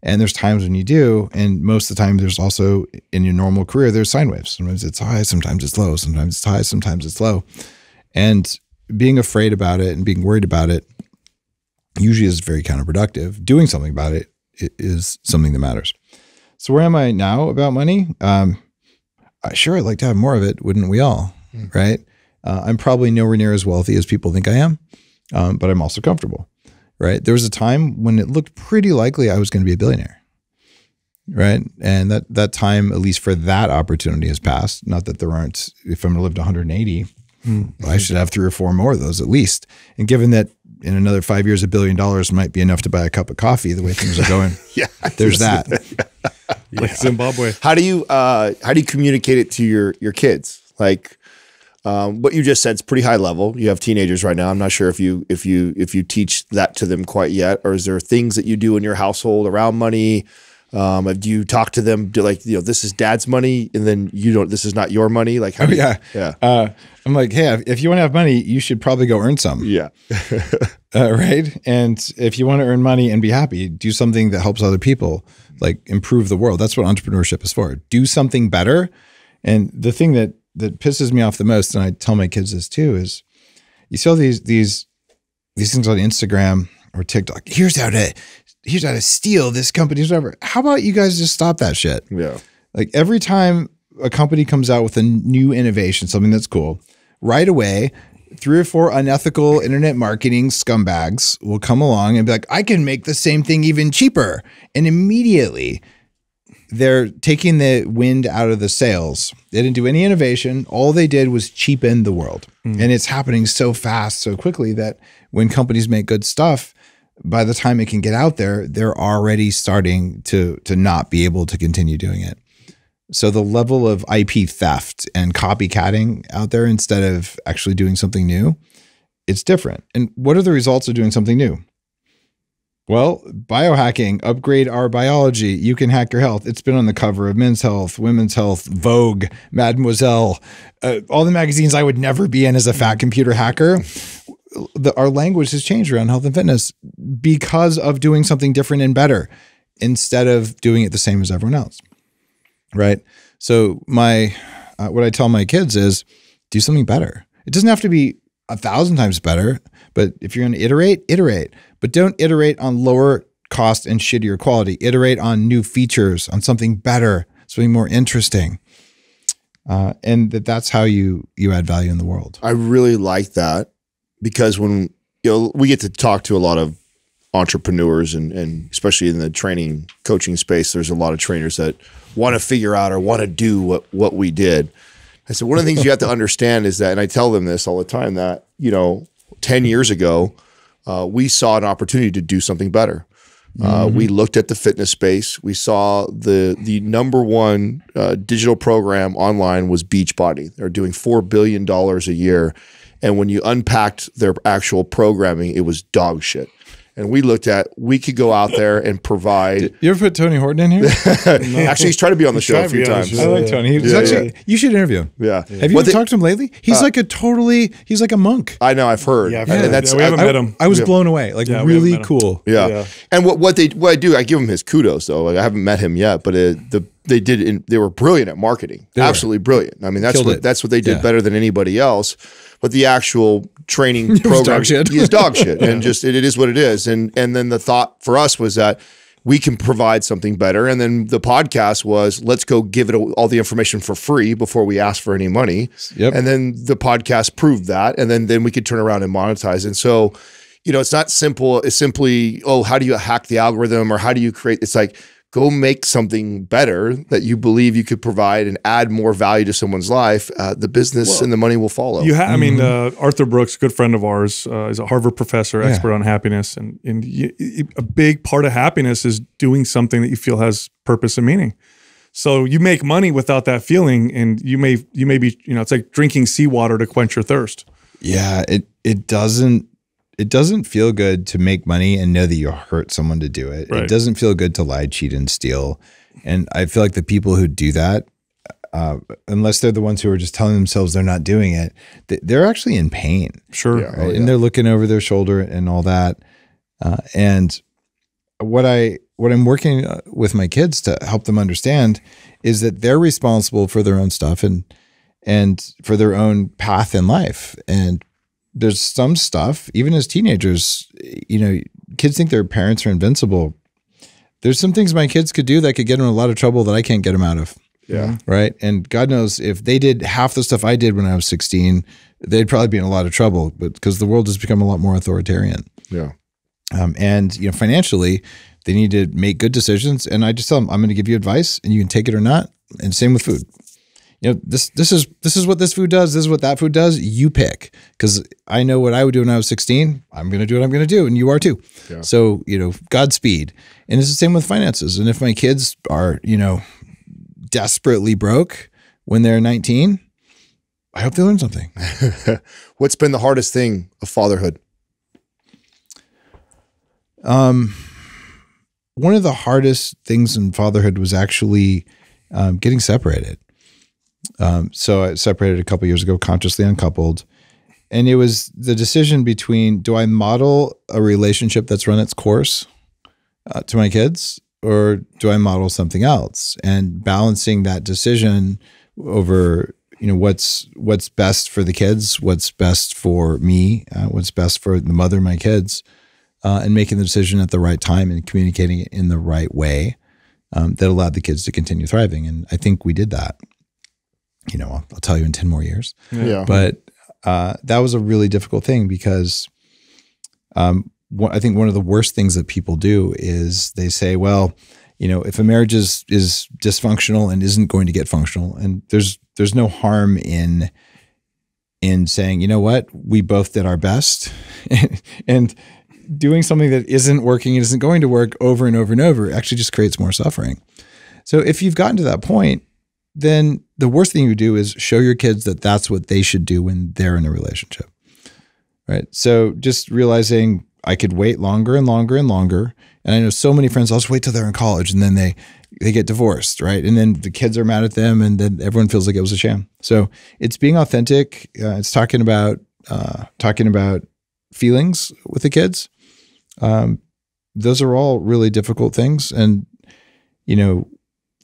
And there's times when you do. And most of the time there's also, in your normal career, there's sine waves. Sometimes it's high, sometimes it's low, sometimes it's high, sometimes it's low. And being afraid about it and being worried about it usually is very counterproductive. Doing something about it is something that matters. So where am I now about money? Um, sure, I'd like to have more of it, wouldn't we all, mm. right? Uh, I'm probably nowhere near as wealthy as people think I am. Um, but I'm also comfortable, right? There was a time when it looked pretty likely I was going to be a billionaire. right? And that that time, at least for that opportunity, has passed. Not that there aren't, if I'm going to live to one hundred eighty, mm-hmm. I should have three or four more of those at least. And given that in another five years, a billion dollars might be enough to buy a cup of coffee the way things are going. yeah, There's that. yeah. Like Zimbabwe. How do you, uh, how do you communicate it to your, your kids? Like, Um, what you just said is pretty high level. You have teenagers right now. I'm not sure if you if you if you teach that to them quite yet, or is there things that you do in your household around money? Um, do you talk to them? Do like you know this is dad's money, and then you don't. This is not your money. Like how oh do you, yeah yeah. Uh, I'm like, hey, if you want to have money, you should probably go earn some. Yeah, uh, right. And if you want to earn money and be happy, do something that helps other people, like improve the world. That's what entrepreneurship is for. Do something better. And the thing that that pisses me off the most, and I tell my kids this too, is you see all these these these things on Instagram or TikTok. Here's how to here's how to steal this company, whatever. How about you guys just stop that shit? Yeah. Like every time a company comes out with a new innovation, something that's cool, right away, three or four unethical internet marketing scumbags will come along and be like, I can make the same thing even cheaper. And immediately they're taking the wind out of the sails. They didn't do any innovation. All they did was cheapen the world. Mm. And it's happening so fast, so quickly that when companies make good stuff, by the time it can get out there, they're already starting to, to not be able to continue doing it. So the level of I P theft and copycatting out there instead of actually doing something new, it's different. And what are the results of doing something new? Well, biohacking, upgrade our biology. You can hack your health. It's been on the cover of Men's Health, Women's Health, Vogue, Mademoiselle, uh, all the magazines I would never be in as a fat computer hacker. The, our language has changed around health and fitness because of doing something different and better instead of doing it the same as everyone else, right? So my, uh, what I tell my kids is do something better. It doesn't have to be a thousand times better, but if you're going to iterate, iterate. But don't iterate on lower cost and shittier quality. Iterate on new features, on something better, something more interesting. Uh, and that that's how you you add value in the world. I really like that because when you know we get to talk to a lot of entrepreneurs and, and especially in the training, coaching space, there's a lot of trainers that want to figure out or want to do what, what we did. I said, one of the things you have to understand is that, and I tell them this all the time, that you know ten years ago, Uh, we saw an opportunity to do something better. Uh, mm-hmm. We looked at the fitness space. We saw the the number one uh, digital program online was Beachbody. They're doing four billion dollars a year. And when you unpacked their actual programming, it was dog shit. And we looked at, we could go out there and provide. You ever put Tony Horton in here? No. Actually, he's tried to be on the he's show a few times. I like Tony. He was yeah, actually, yeah. You should interview him. Yeah. yeah. Have you well, they, talked to him lately? He's uh, like a totally, he's like a monk. I know, I've heard. Yeah, I've heard. And that's, yeah we haven't I, met him. I was blown away. Like yeah, really cool. Yeah. yeah. And what, what they, what I do, I give him his kudos though. Like, I haven't met him yet, but it, the, they did, in, they were brilliant at marketing. They Absolutely were. brilliant. I mean, that's Killed what, it. that's what they did yeah. better than anybody else. But the actual training program is dog shit, and just it, it is what it is. And and then the thought for us was that we can provide something better. And then the podcast was let's go give it all the information for free before we ask for any money. Yep. And then the podcast proved that, and then then we could turn around and monetize. And so, you know, it's not simple. It's simply oh, how do you hack the algorithm or how do you create? It's like go make something better that you believe you could provide and add more value to someone's life. Uh, the business well, and the money will follow. You ha I mean, uh, Arthur Brooks, good friend of ours, uh, is a Harvard professor, yeah. expert on happiness. And, and you, a big part of happiness is doing something that you feel has purpose and meaning. So you make money without that feeling. And you may, you may be, you know, it's like drinking seawater to quench your thirst. Yeah. It, it doesn't, It doesn't feel good to make money and know that you hurt someone to do it. Right. It doesn't feel good to lie, cheat, and steal. And I feel like the people who do that, uh, unless they're the ones who are just telling themselves they're not doing it, they're actually in pain. Sure. Yeah. Right? Oh, yeah. And they're looking over their shoulder and all that. Uh, and what, I, what I'm working with my kids to help them understand is that they're responsible for their own stuff and, and for their own path in life. And there's some stuff, even as teenagers, you know, kids think their parents are invincible. There's some things my kids could do that could get them in a lot of trouble that I can't get them out of. Yeah. Right. And God knows if they did half the stuff I did when I was sixteen, they'd probably be in a lot of trouble, but because the world has become a lot more authoritarian. Yeah. Um, and you know, financially, they need to make good decisions. And I just tell them, I'm going to give you advice, and you can take it or not. And same with food. You know, this this is this is what this food does. This is what that food does. You pick, because I know what I would do when I was sixteen. I'm going to do what I'm going to do, and you are too. Yeah. So you know, Godspeed. And it's the same with finances. And if my kids are you know desperately broke when they're nineteen, I hope they learn something. What's been the hardest thing of fatherhood? Um, one of the hardest things in fatherhood was actually um, getting separated. Um, so I separated a couple years ago, consciously uncoupled. And it was the decision between, do I model a relationship that's run its course uh, to my kids, or do I model something else? And balancing that decision over, you know, what's, what's best for the kids, what's best for me, uh, what's best for the mother of my kids, Uh, and making the decision at the right time and communicating it in the right way um, that allowed the kids to continue thriving. And I think we did that. You know, I'll, I'll tell you in ten more years. Yeah. But uh, that was a really difficult thing, because um, what, I think one of the worst things that people do is they say, well, you know, if a marriage is is dysfunctional and isn't going to get functional, and there's there's no harm in in saying, you know what, we both did our best, and doing something that isn't working, it isn't going to work over and over and over, actually just creates more suffering. So if you've gotten to that point, then the worst thing you do is show your kids that that's what they should do when they're in a relationship, right? So just realizing I could wait longer and longer and longer. And I know so many friends, I'll just wait till they're in college, and then they, they get divorced, right? And then the kids are mad at them, and then everyone feels like it was a sham. So it's being authentic. Uh, it's talking about, uh, talking about feelings with the kids. Um, those are all really difficult things. And, you know,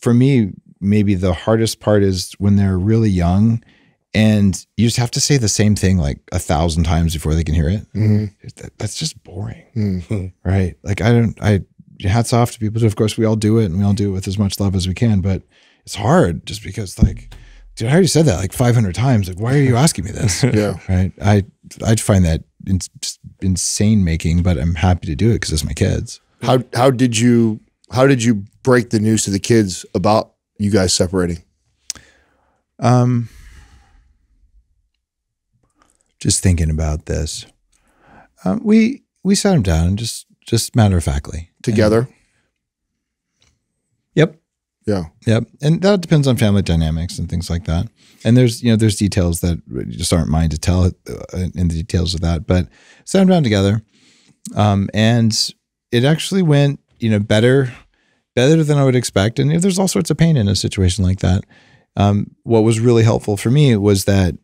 for me, maybe the hardest part is when they're really young and you just have to say the same thing like a thousand times before they can hear it. Mm-hmm. that, that's just boring. Mm-hmm. Right? Like I don't, I hats off to people. Of course we all do it, and we all do it with as much love as we can, but it's hard just because like, dude, I already said that like five hundred times. Like, why are you asking me this? Yeah. Right. I, I'd find that in, insane making, but I'm happy to do it because it's my kids. How, how did you, how did you break the news to the kids about you guys separating? Um, just thinking about this. Um, we, we sat them down and just, just matter of factly together. And, yep. Yeah. Yep. And that depends on family dynamics and things like that. And there's, you know, there's details that just aren't mine to tell in the details of that, but sat down together. Um, and it actually went, you know, better, better than I would expect. And you know, there's all sorts of pain in a situation like that. Um, what was really helpful for me was that,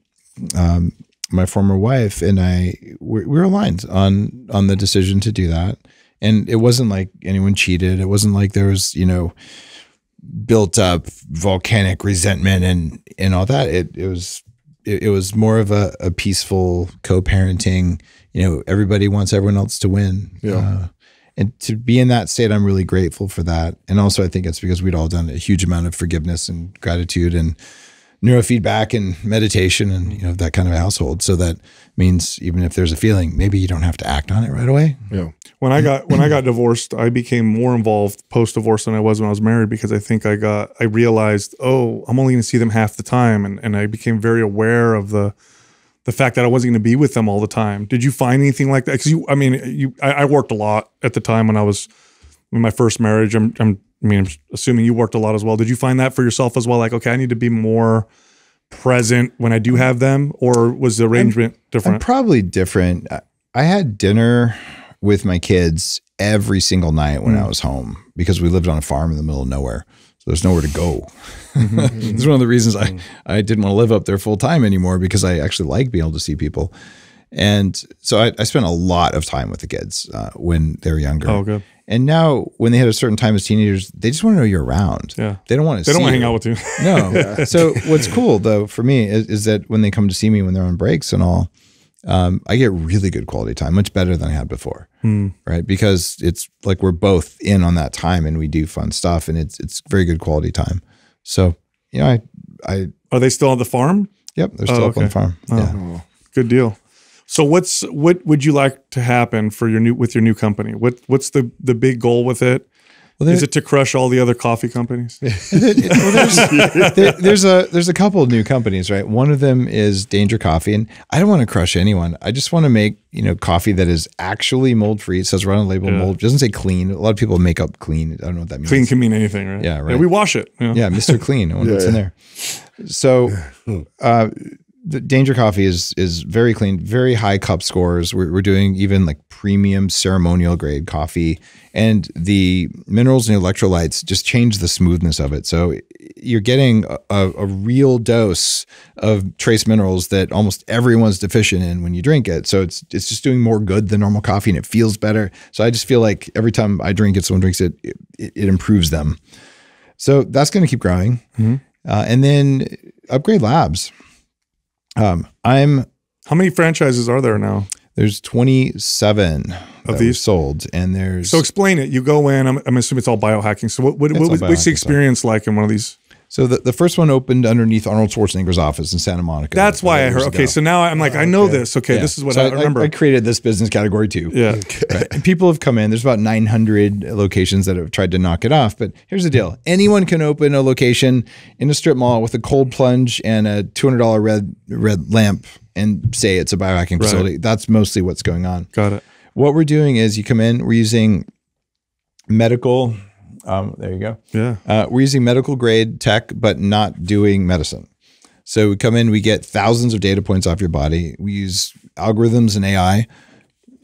um, my former wife and I, we were aligned on, on the decision to do that. And it wasn't like anyone cheated. It wasn't like there was, you know, built up volcanic resentment and, and all that. It, it was, it, it was more of a, a peaceful co-parenting, you know, everybody wants everyone else to win. Yeah. Uh, and to be in that state, I'm really grateful for that. And also I think it's because we'd all done a huge amount of forgiveness and gratitude and neurofeedback and meditation and, you know, that kind of a household. So that means even if there's a feeling, maybe you don't have to act on it right away. Yeah. When I got, when I got divorced, I became more involved post-divorce than I was when I was married, because I think I got, I realized, oh, I'm only going to see them half the time. And, and I became very aware of the, the fact that I wasn't going to be with them all the time. Did you find anything like that? Because you, I mean, you, I, I worked a lot at the time when I was in my first marriage. I'm, I'm, I mean, I'm assuming you worked a lot as well. Did you find that for yourself as well? Like, okay, I need to be more present when I do have them, or was the arrangement I'm, different? I'm probably different. I had dinner with my kids every single night when mm. I was home, because we lived on a farm in the middle of nowhere. So there's nowhere to go. It's one of the reasons I, I didn't want to live up there full time anymore, because I actually like being able to see people. And so I, I spent a lot of time with the kids uh, when they were younger. Oh, good. And now when they had a certain time as teenagers, they just want to know you're around. Yeah. They don't want to see you. They don't want to hang out with you. No. Yeah. So what's cool though for me is, is that when they come to see me when they're on breaks and all, um, I get really good quality time, much better than I had before. Mm. Right? Because it's like we're both in on that time and we do fun stuff, and it's it's very good quality time. So, you know, I I Are they still on the farm? Yep, they're still oh, okay. up on the farm. Oh. Yeah. Good deal. So what's what would you like to happen for your new with your new company? What what's the the big goal with it? Well, there, is it to crush all the other coffee companies? well, there's, there, there's a there's a couple of new companies, right? One of them is Danger Coffee, and I don't want to crush anyone. I just want to make you know coffee that is actually mold free. It says right on the label, yeah. mold. It doesn't say clean. A lot of people make up clean. I don't know what that means. Clean can mean anything, right? Yeah, right. Yeah, we wash it. You know? Yeah, Mister Clean. I wonder yeah, what's yeah. in there. So. Uh, The Danger Coffee is is very clean, very high cup scores. We're, we're doing even like premium ceremonial grade coffee, and the minerals and electrolytes just change the smoothness of it. So you're getting a, a real dose of trace minerals that almost everyone's deficient in when you drink it. So it's it's just doing more good than normal coffee, and it feels better. So I just feel like every time I drink it, someone drinks it, it, it improves them. So that's going to keep growing, mm-hmm. uh, and then Upgrade Labs. Um, I'm. How many franchises are there now? There's twenty-seven of these sold, and there's. So explain it. You go in. I'm, I'm assuming it's all biohacking. So what what, what was, what's the experience stuff. like in one of these? So the, the first one opened underneath Arnold Schwarzenegger's office in Santa Monica. That's why I heard. Ago. Okay, so now I'm like, oh, okay. I know this. Okay, yeah. this is what so I, I remember. I created this business category too. Yeah. Right. And people have come in. There's about nine hundred locations that have tried to knock it off. But here's the deal. Anyone can open a location in a strip mall with a cold plunge and a two hundred dollar red, red lamp and say it's a biohacking facility. Right. That's mostly what's going on. Got it. What we're doing is you come in, we're using medical... Um, there you go. Yeah. Uh, we're using medical grade tech, but not doing medicine. So we come in, we get thousands of data points off your body. We use algorithms and A I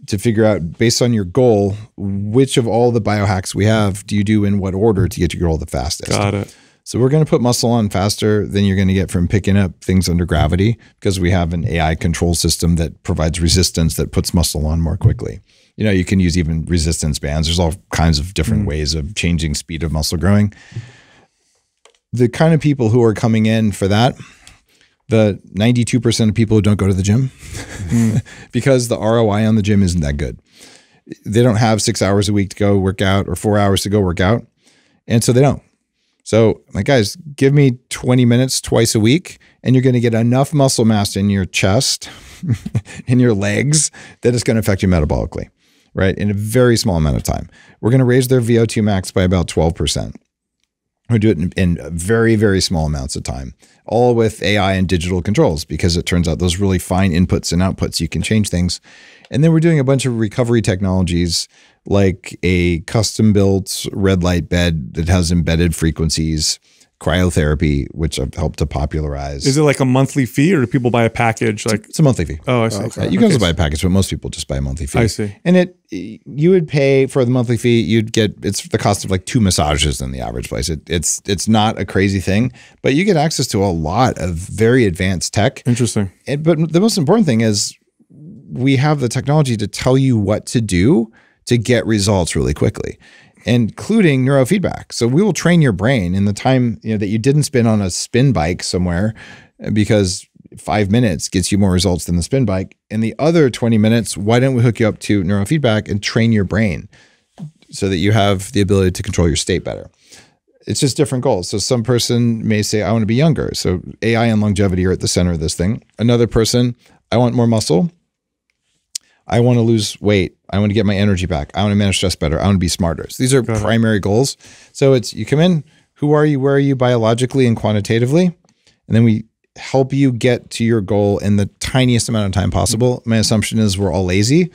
to figure out based on your goal, which of all the biohacks we have, do you do in what order to get your goal the fastest? Got it. So we're going to put muscle on faster than you're going to get from picking up things under gravity because we have an A I control system that provides resistance that puts muscle on more quickly. You know, you can use even resistance bands. There's all kinds of different ways of changing speed of muscle growing. The kind of people who are coming in for that, the ninety-two percent of people who don't go to the gym because the R O I on the gym isn't that good. They don't have six hours a week to go work out or four hours to go work out. And so they don't. So my like, guys, give me twenty minutes twice a week and you're going to get enough muscle mass in your chest, in your legs, that it's going to affect you metabolically, right? In a very small amount of time. We're going to raise their V O two max by about twelve percent. We do it in, in very, very small amounts of time, all with A I and digital controls, because it turns out those really fine inputs and outputs, you can change things. And then we're doing a bunch of recovery technologies like a custom-built red light bed that has embedded frequencies, cryotherapy, which I've helped to popularize. Is it like a monthly fee or do people buy a package? Like It's a monthly fee. Oh, I see. Oh, okay. You can also buy a package, but most people just buy a monthly fee. I see. And it, you would pay for the monthly fee, you'd get, it's the cost of like two massages in the average place. It, it's, it's not a crazy thing, but you get access to a lot of very advanced tech. Interesting. And, but the most important thing is we have the technology to tell you what to do to get results really quickly, including neurofeedback. So we will train your brain in the time you know, that you didn't spin on a spin bike somewhere, because five minutes gets you more results than the spin bike. And the other twenty minutes, why don't we hook you up to neurofeedback and train your brain so that you have the ability to control your state better? It's just different goals. So some person may say, I want to be younger. So A I and longevity are at the center of this thing. Another person, I want more muscle. I want to lose weight. I want to get my energy back. I want to manage stress better. I want to be smarter. So these are Got primary it. goals. So it's, you come in, who are you, where are you biologically and quantitatively? And then we help you get to your goal in the tiniest amount of time possible. Mm-hmm. My assumption is we're all lazy,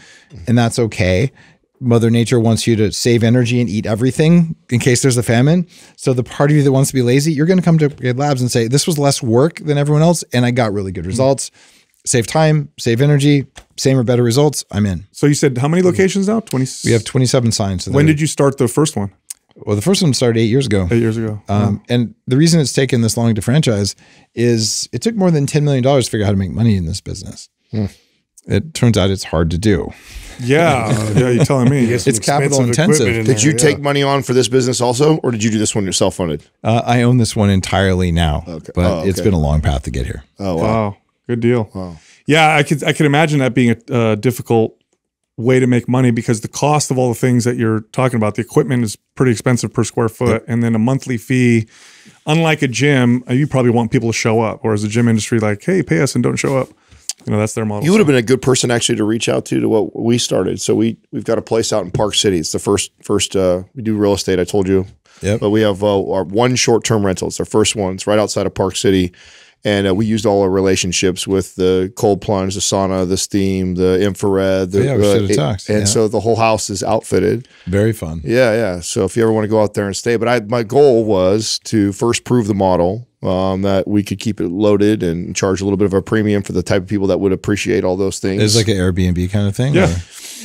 and that's okay. Mother Nature wants you to save energy and eat everything in case there's a famine. So the part of you that wants to be lazy, you're going to come to Upgrade Labs and say, this was less work than everyone else, and I got really good results. Mm-hmm. Save time, save energy, same or better results, I'm in. So you said how many locations now? twenty. We have twenty-seven signs. So when did you start the first one? Well, the first one started eight years ago. Eight years ago. Um, yeah. And the reason it's taken this long to franchise is it took more than ten million dollars to figure out how to make money in this business. Hmm. It turns out it's hard to do. Yeah. yeah, you're telling me. You it's capital intensive. In did there, you yeah. take money on for this business also, or did you do this one yourself funded? Uh, I own this one entirely now, okay. but oh, okay. it's been a long path to get here. Oh, wow. wow. Good deal. Wow. Yeah, I could I could imagine that being a uh, difficult way to make money, because the cost of all the things that you're talking about, the equipment is pretty expensive per square foot, yeah. and then a monthly fee. Unlike a gym, you probably want people to show up, or is the gym industry like, hey, pay us and don't show up? you know, that's their model. You would have been a good person actually to reach out to to what we started. So we we've got a place out in Park City. It's the first first uh, we do real estate. I told you, yeah. But we have uh, our one short term rental. It's our first one. It's right outside of Park City, and uh, we used all our relationships with the cold plunge, the sauna, the steam, the infrared. The, yeah, we should have uh, talked. And yeah. So the whole house is outfitted. Very fun. Yeah, yeah. So if you ever want to go out there and stay, but I my goal was to first prove the model. Um, that we could keep it loaded and charge a little bit of a premium for the type of people that would appreciate all those things. It's like an Airbnb kind of thing. Yeah.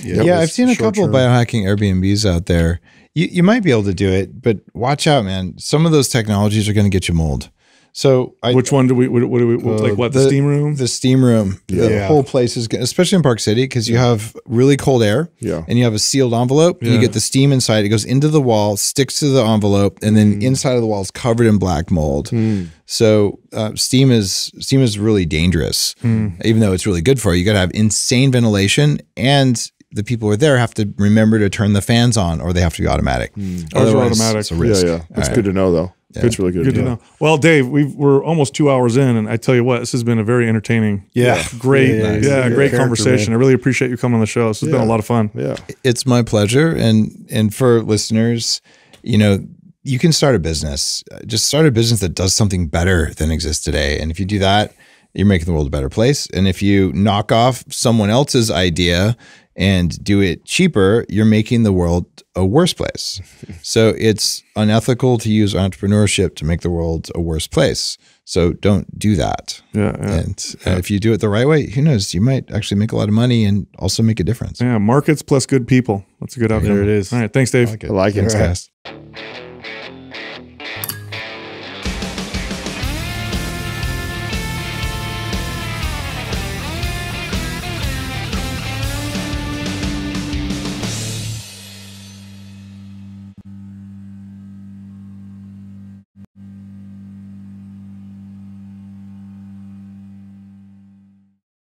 Yeah, yeah, I've seen a couple of biohacking Airbnbs out there. You, you might be able to do it, but watch out, man. Some of those technologies are going to get you mold. So I, which one do we, what do we, like what, the, the steam room? The steam room. Yeah. The whole place is, especially in Park City, because you have really cold air yeah. and you have a sealed envelope yeah. and you get the steam inside. It goes into the wall, sticks to the envelope, and then mm. inside of the wall is covered in black mold. Mm. So uh, steam is steam is really dangerous, mm. even though it's really good for you. You got to have insane ventilation, and the people who are there have to remember to turn the fans on, or they have to be automatic. Mm. Ours are automatic. It's a risk. Yeah, yeah. That's right. Good to know, though. Yeah. It's really good. Good to know. Well, Dave, we've, we're almost two hours in, and I tell you what, this has been a very entertaining, yeah, great, yeah, yeah, yeah, yeah, yeah great conversation. Man. I really appreciate you coming on the show. This has yeah. been a lot of fun. Yeah, it's my pleasure. And and for listeners, you know, you can start a business. Just start a business that does something better than exists today. And if you do that, you're making the world a better place. And if you knock off someone else's idea and do it cheaper, you're making the world a worse place. So it's unethical to use entrepreneurship to make the world a worse place. So don't do that. Yeah, yeah, and yeah. if you do it the right way, who knows, you might actually make a lot of money and also make a difference. Yeah, markets plus good people. That's a good outcome. There it is. All right, thanks, Dave. I like it. I like it. Thanks, guys.